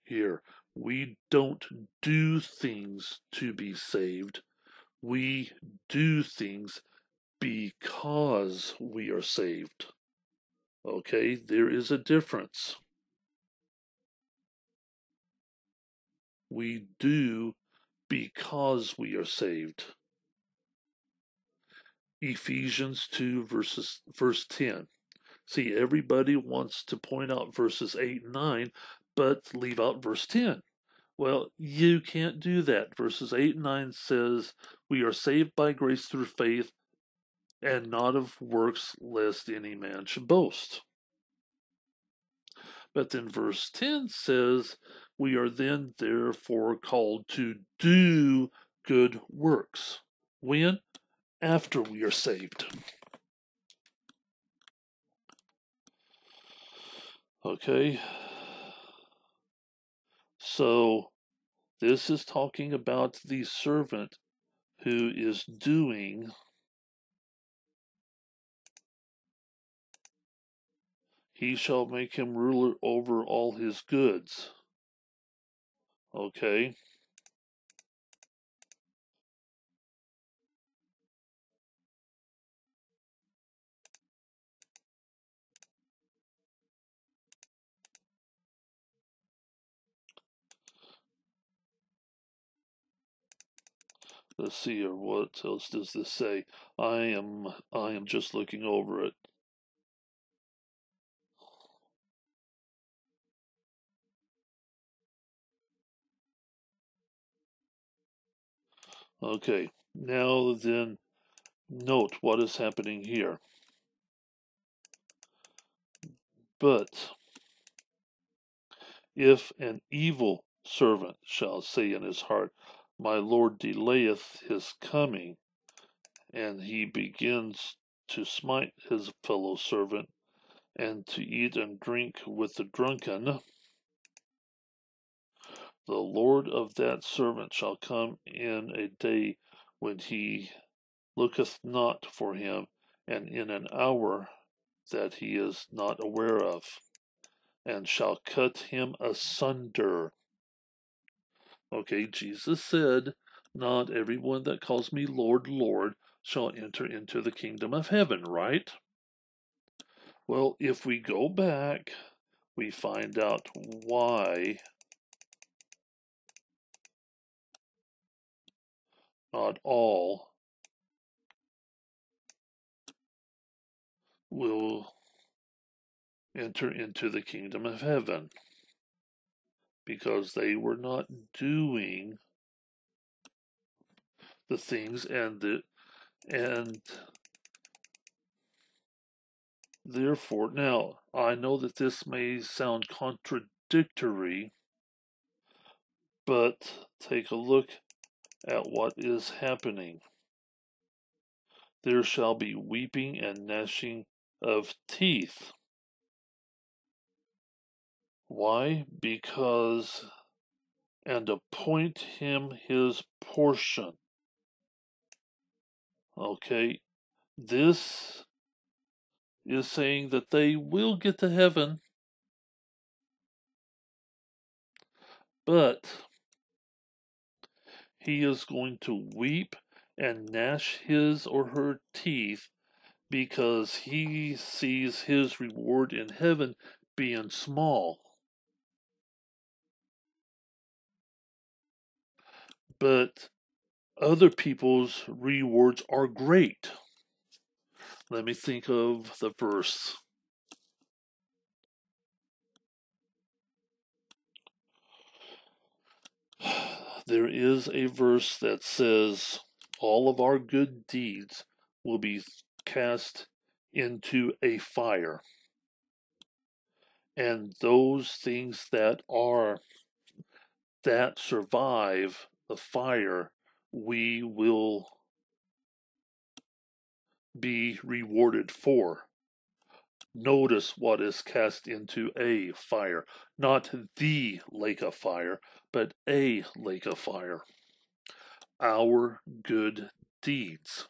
here. We don't do things to be saved. We do things because we are saved. Okay, there is a difference. We do because we are saved. Ephesians two, verses, verse ten. See, everybody wants to point out verses eight and nine, but leave out verse ten. Well, you can't do that. Verses eight and nine says, we are saved by grace through faith, and not of works, lest any man should boast. But then verse ten says, we are then therefore called to do good works. When? after we are saved. Okay. So this is talking about the servant who is doing he shall make him ruler over all his goods. Okay. Let's see here, what else does this say? I am I am just looking over it. Okay, now then note what is happening here. But if an evil servant shall say in his heart, my Lord delayeth his coming, and he begins to smite his fellow servant, and to eat and drink with the drunken, the Lord of that servant shall come in a day when he looketh not for him, and in an hour that he is not aware of, and shall cut him asunder. Okay, Jesus said, not everyone that calls me Lord, Lord, shall enter into the kingdom of heaven, right? Well, if we go back, we find out why not all will enter into the kingdom of heaven. Because they were not doing the things and the, and therefore, now, I know that this may sound contradictory, but take a look at what is happening. There shall be weeping and gnashing of teeth. Why? Because, and appoint him his portion. Okay, this is saying that they will get to heaven, but he is going to weep and gnash his or her teeth because he sees his reward in heaven being small. But other people's rewards are great. Let me think of the verse. There is a verse that says, all of our good deeds will be cast into a fire. And those things that are, that survive the fire, we will be rewarded for. Notice what is cast into a fire, not the lake of fire, but a lake of fire. Our good deeds.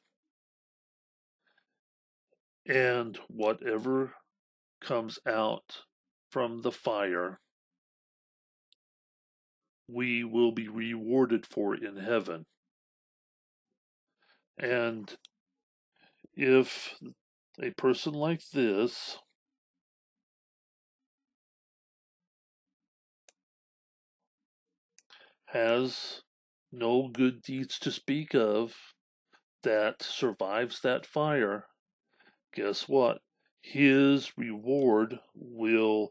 And whatever comes out from the fire, we will be rewarded for in heaven. And if a person like this has no good deeds to speak of that survives that fire, guess what? His reward will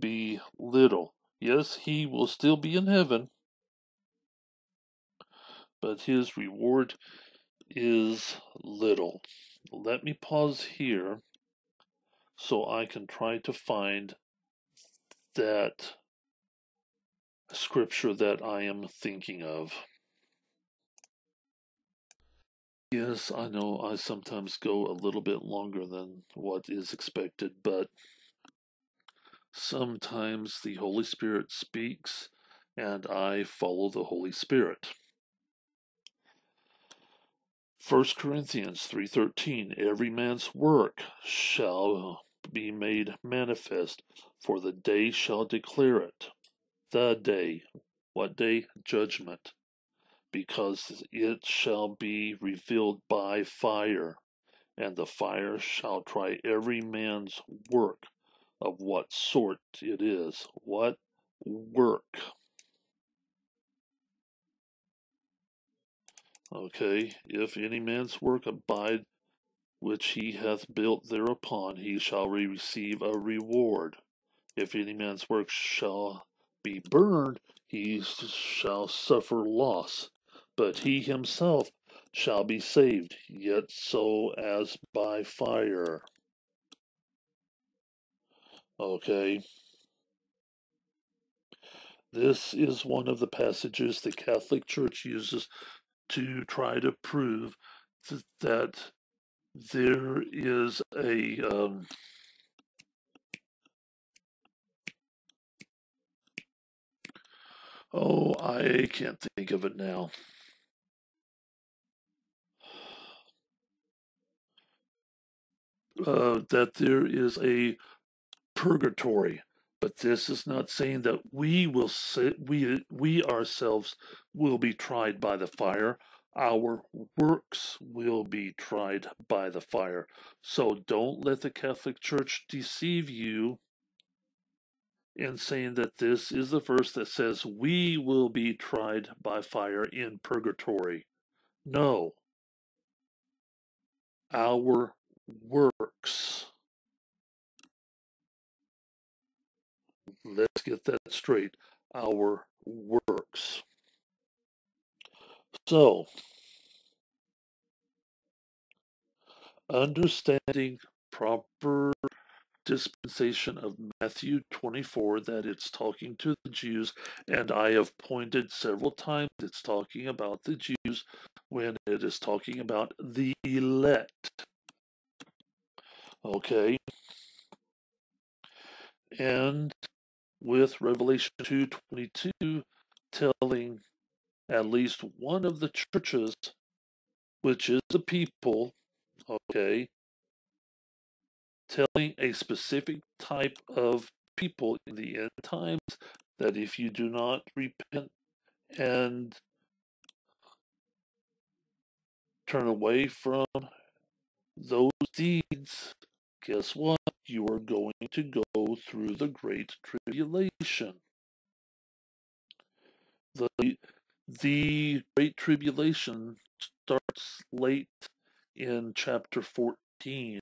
be little. Yes, he will still be in heaven, but his reward is little. Let me pause here so I can try to find that scripture that I am thinking of. Yes, I know I sometimes go a little bit longer than what is expected, but sometimes the Holy Spirit speaks, and I follow the Holy Spirit. First Corinthians three thirteen, every man's work shall be made manifest, for the day shall declare it. The day. What day? Judgment. Because it shall be revealed by fire, and the fire shall try every man's work, of what sort it is. What? Work. Okay, if any man's work abide, which he hath built thereupon, he shall receive a reward. If any man's work shall be burned, he shall suffer loss. But he himself shall be saved, yet so as by fire. Okay. This is one of the passages the Catholic Church uses to try to prove th- that there is a um, oh, I can't think of it now. Uh, that there is a purgatory, but this is not saying that we will sit, we we ourselves will be tried by the fire. Our works will be tried by the fire. So don't let the Catholic Church deceive you in saying that this is the verse that says we will be tried by fire in purgatory. No. Our works. Let's get that straight. Our works. So, understanding proper dispensation of Matthew twenty-four, that it's talking to the Jews, and I have pointed several times it's talking about the Jews when it is talking about the elect. Okay. And with Revelation two twenty-two telling at least one of the churches, which is the people, okay, telling a specific type of people in the end times that if you do not repent and turn away from those deeds, guess what? You are going to go through the Great Tribulation. The The Great Tribulation starts late in chapter fourteen.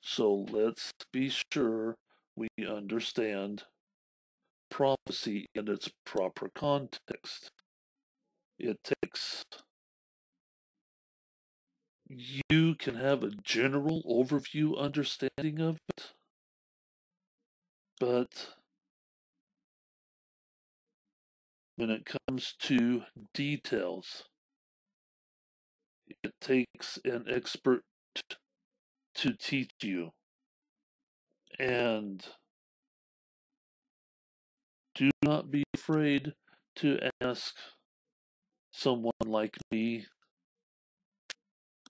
So let's be sure we understand prophecy in its proper context. It takes... You can have a general overview understanding of it, but when it comes to details, it takes an expert to teach you. And do not be afraid to ask someone like me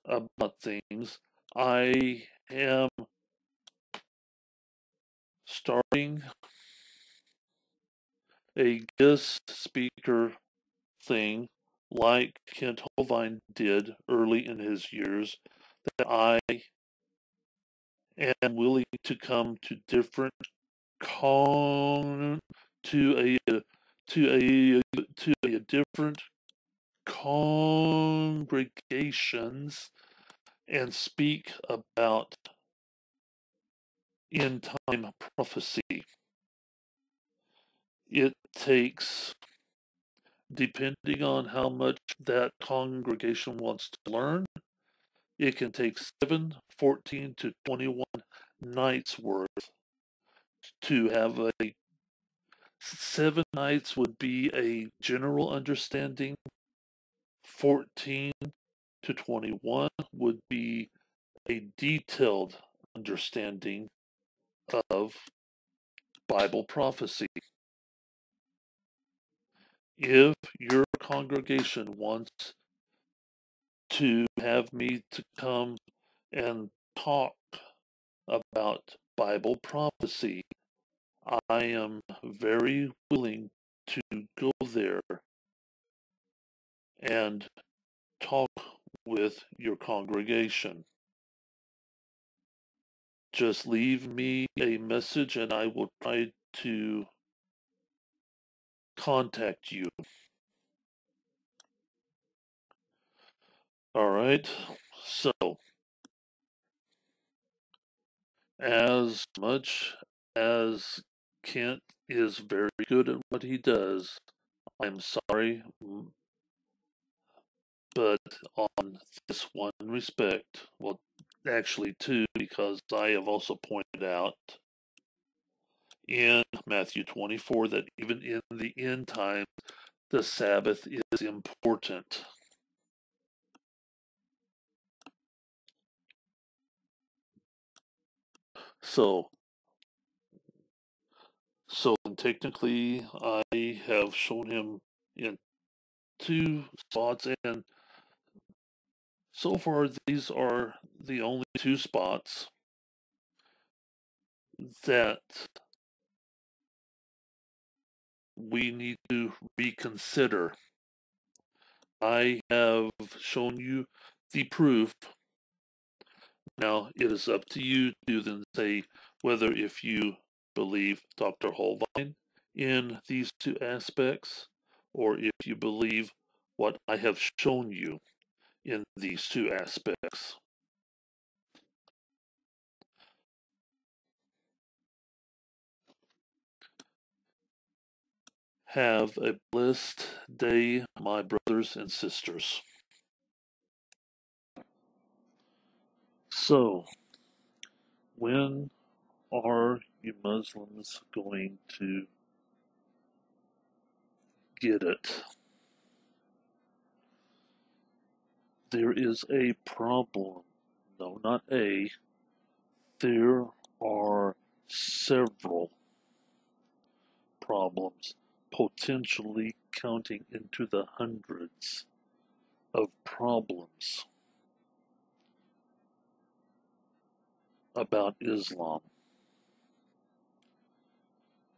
about things. I am starting a guest speaker thing like Kent Hovind did early in his years, that I am willing to come to different con to a to a to a different congregations and speak about end time prophecy. It takes, depending on how much that congregation wants to learn, it can take seven, fourteen, to twenty-one nights worth to have a, seven nights would be a general understanding, fourteen to twenty-one would be a detailed understanding of Bible prophecy. If your congregation wants to have me to come and talk about Bible prophecy, I am very willing to go there and talk with your congregation. Just leave me a message and I will try to contact you. All right, so as much as Kent is very good at what he does, I'm sorry, but on this one respect, well, actually two, because I have also pointed out in Matthew twenty-four that even in the end time, the Sabbath is important. So, so technically, I have shown him in two spots, and so far these are the only two spots that we need to reconsider. I have shown you the proof. Now, it is up to you to then say whether if you believe Doctor Hovind in these two aspects, or if you believe what I have shown you in these two aspects. Have a blessed day, my brothers and sisters. So, when are you Muslims going to get it? There is a problem. No, not a. There are several problems, potentially counting into the hundreds of problems about Islam.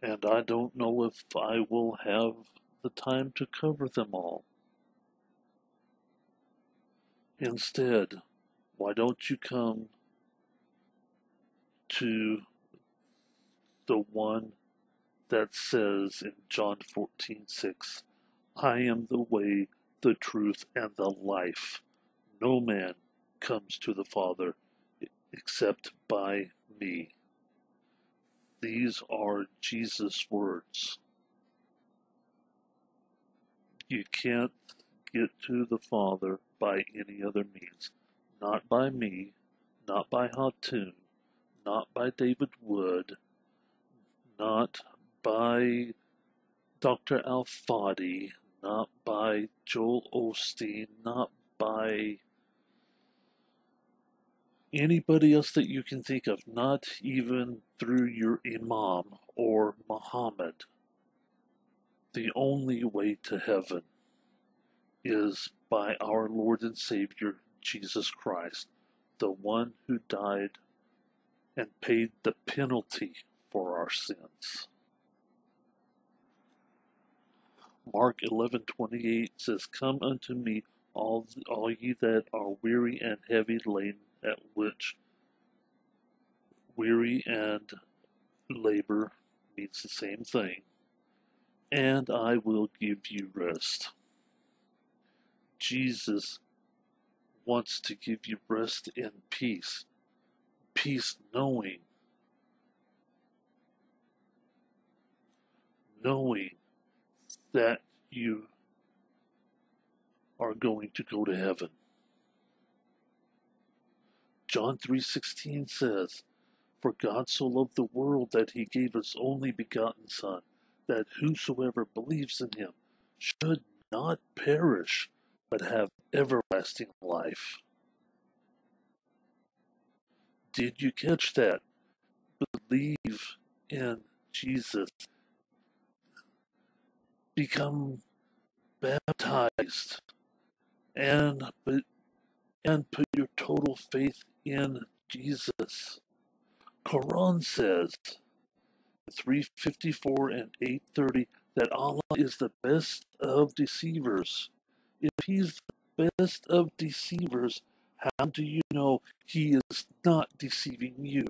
And I don't know if I will have the time to cover them all. Instead, why don't you come to the one that says in John fourteen six, I am the way, the truth, and the life. No man comes to the Father except by me. These are Jesus' words. You can't get to the Father by any other means. Not by me, not by Hatun, not by David Wood, not by Doctor Al-Fadi, not by Joel Osteen, not by anybody else that you can think of, not even through your Imam or Muhammad. The only way to heaven is by our Lord and Savior, Jesus Christ, the one who died and paid the penalty for our sins. Mark eleven twenty-eight says, Come unto me, all, all ye that are weary and heavy laden, at which weary and labor means the same thing, and I will give you rest. Jesus wants to give you rest and peace, peace knowing, knowing that you are going to go to heaven. John three sixteen says, For God so loved the world that he gave his only begotten Son, that whosoever believes in him should not perish, but have everlasting life. Did you catch that? Believe in Jesus. Become baptized and put, and put your total faith in Jesus. Quran says, three fifty-four and eight thirty, that Allah is the best of deceivers. If He's the best of deceivers, how do you know He is not deceiving you?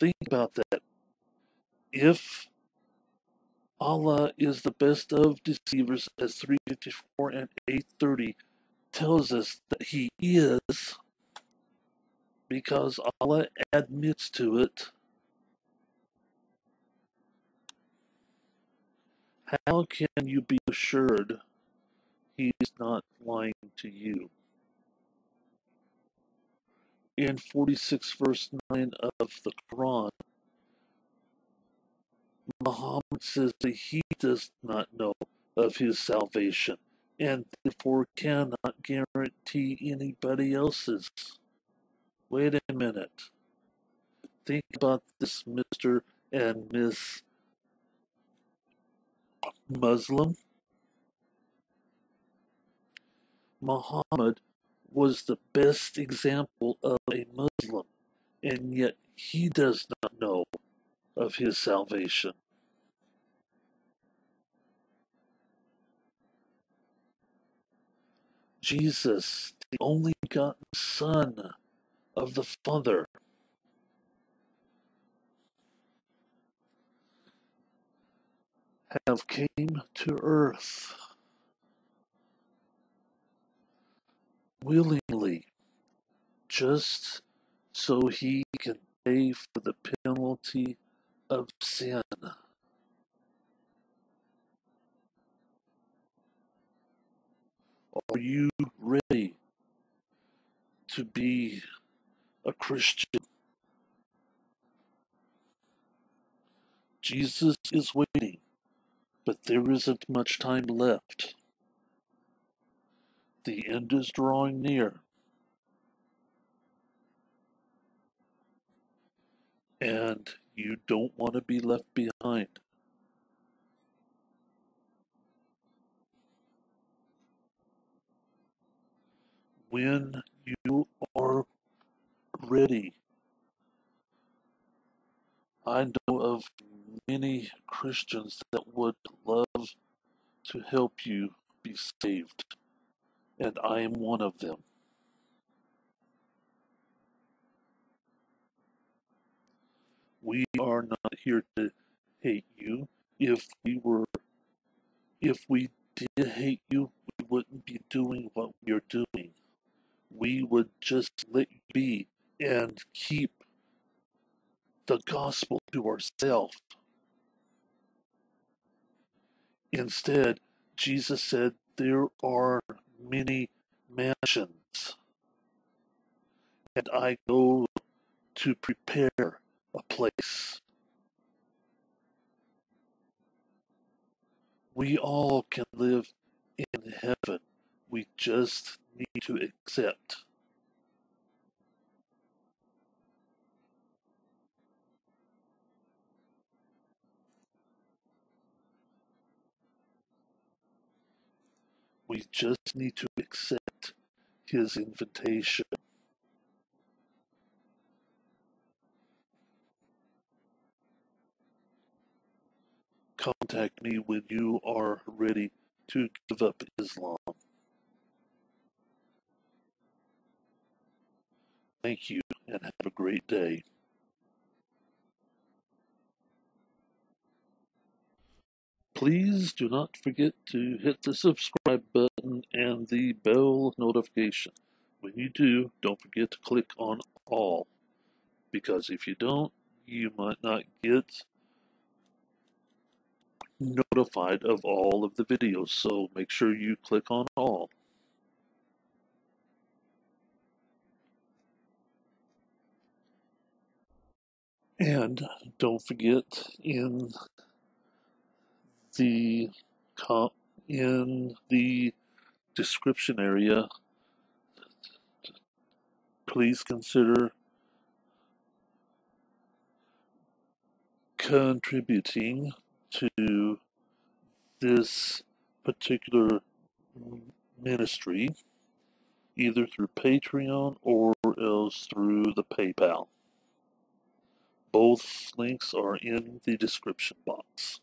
Think about that. If Allah is the best of deceivers, as three fifty-four and eight thirty tells us that He is, because Allah admits to it, how can you be assured He's not lying to you? In forty-six verse nine of the Quran, Muhammad says that he does not know of his salvation and therefore cannot guarantee anybody else's. Wait a minute. Think about this, Mister and Miss Muslim. Muhammad was the best example of a Muslim, and yet he does not know of his salvation. Jesus, the only begotten Son of the Father, have came to earth willingly, just so He can pay for the penalty of sin. Are you ready to be a Christian? Jesus is waiting, but there isn't much time left. The end is drawing near. And you don't want to be left behind. When you are ready, I know of many Christians that would love to help you be saved, and I am one of them. We are not here to hate you. If we were, if we did hate you, we wouldn't be doing what we are doing. We would just let you be and keep the gospel to ourselves. Instead, Jesus said, there are many mansions, and I go to prepare a place. We all can live in heaven. We just need to accept. We just need to accept His invitation. Contact me when you are ready to give up Islam. Thank you and have a great day. Please do not forget to hit the subscribe button and the bell notification. When you do, don't forget to click on all, because if you don't, you might not get notified of all of the videos, so make sure you click on all. And don't forget in the com in the description area, please consider contributing to this particular ministry, either through Patreon or else through the PayPal. Both links are in the description box.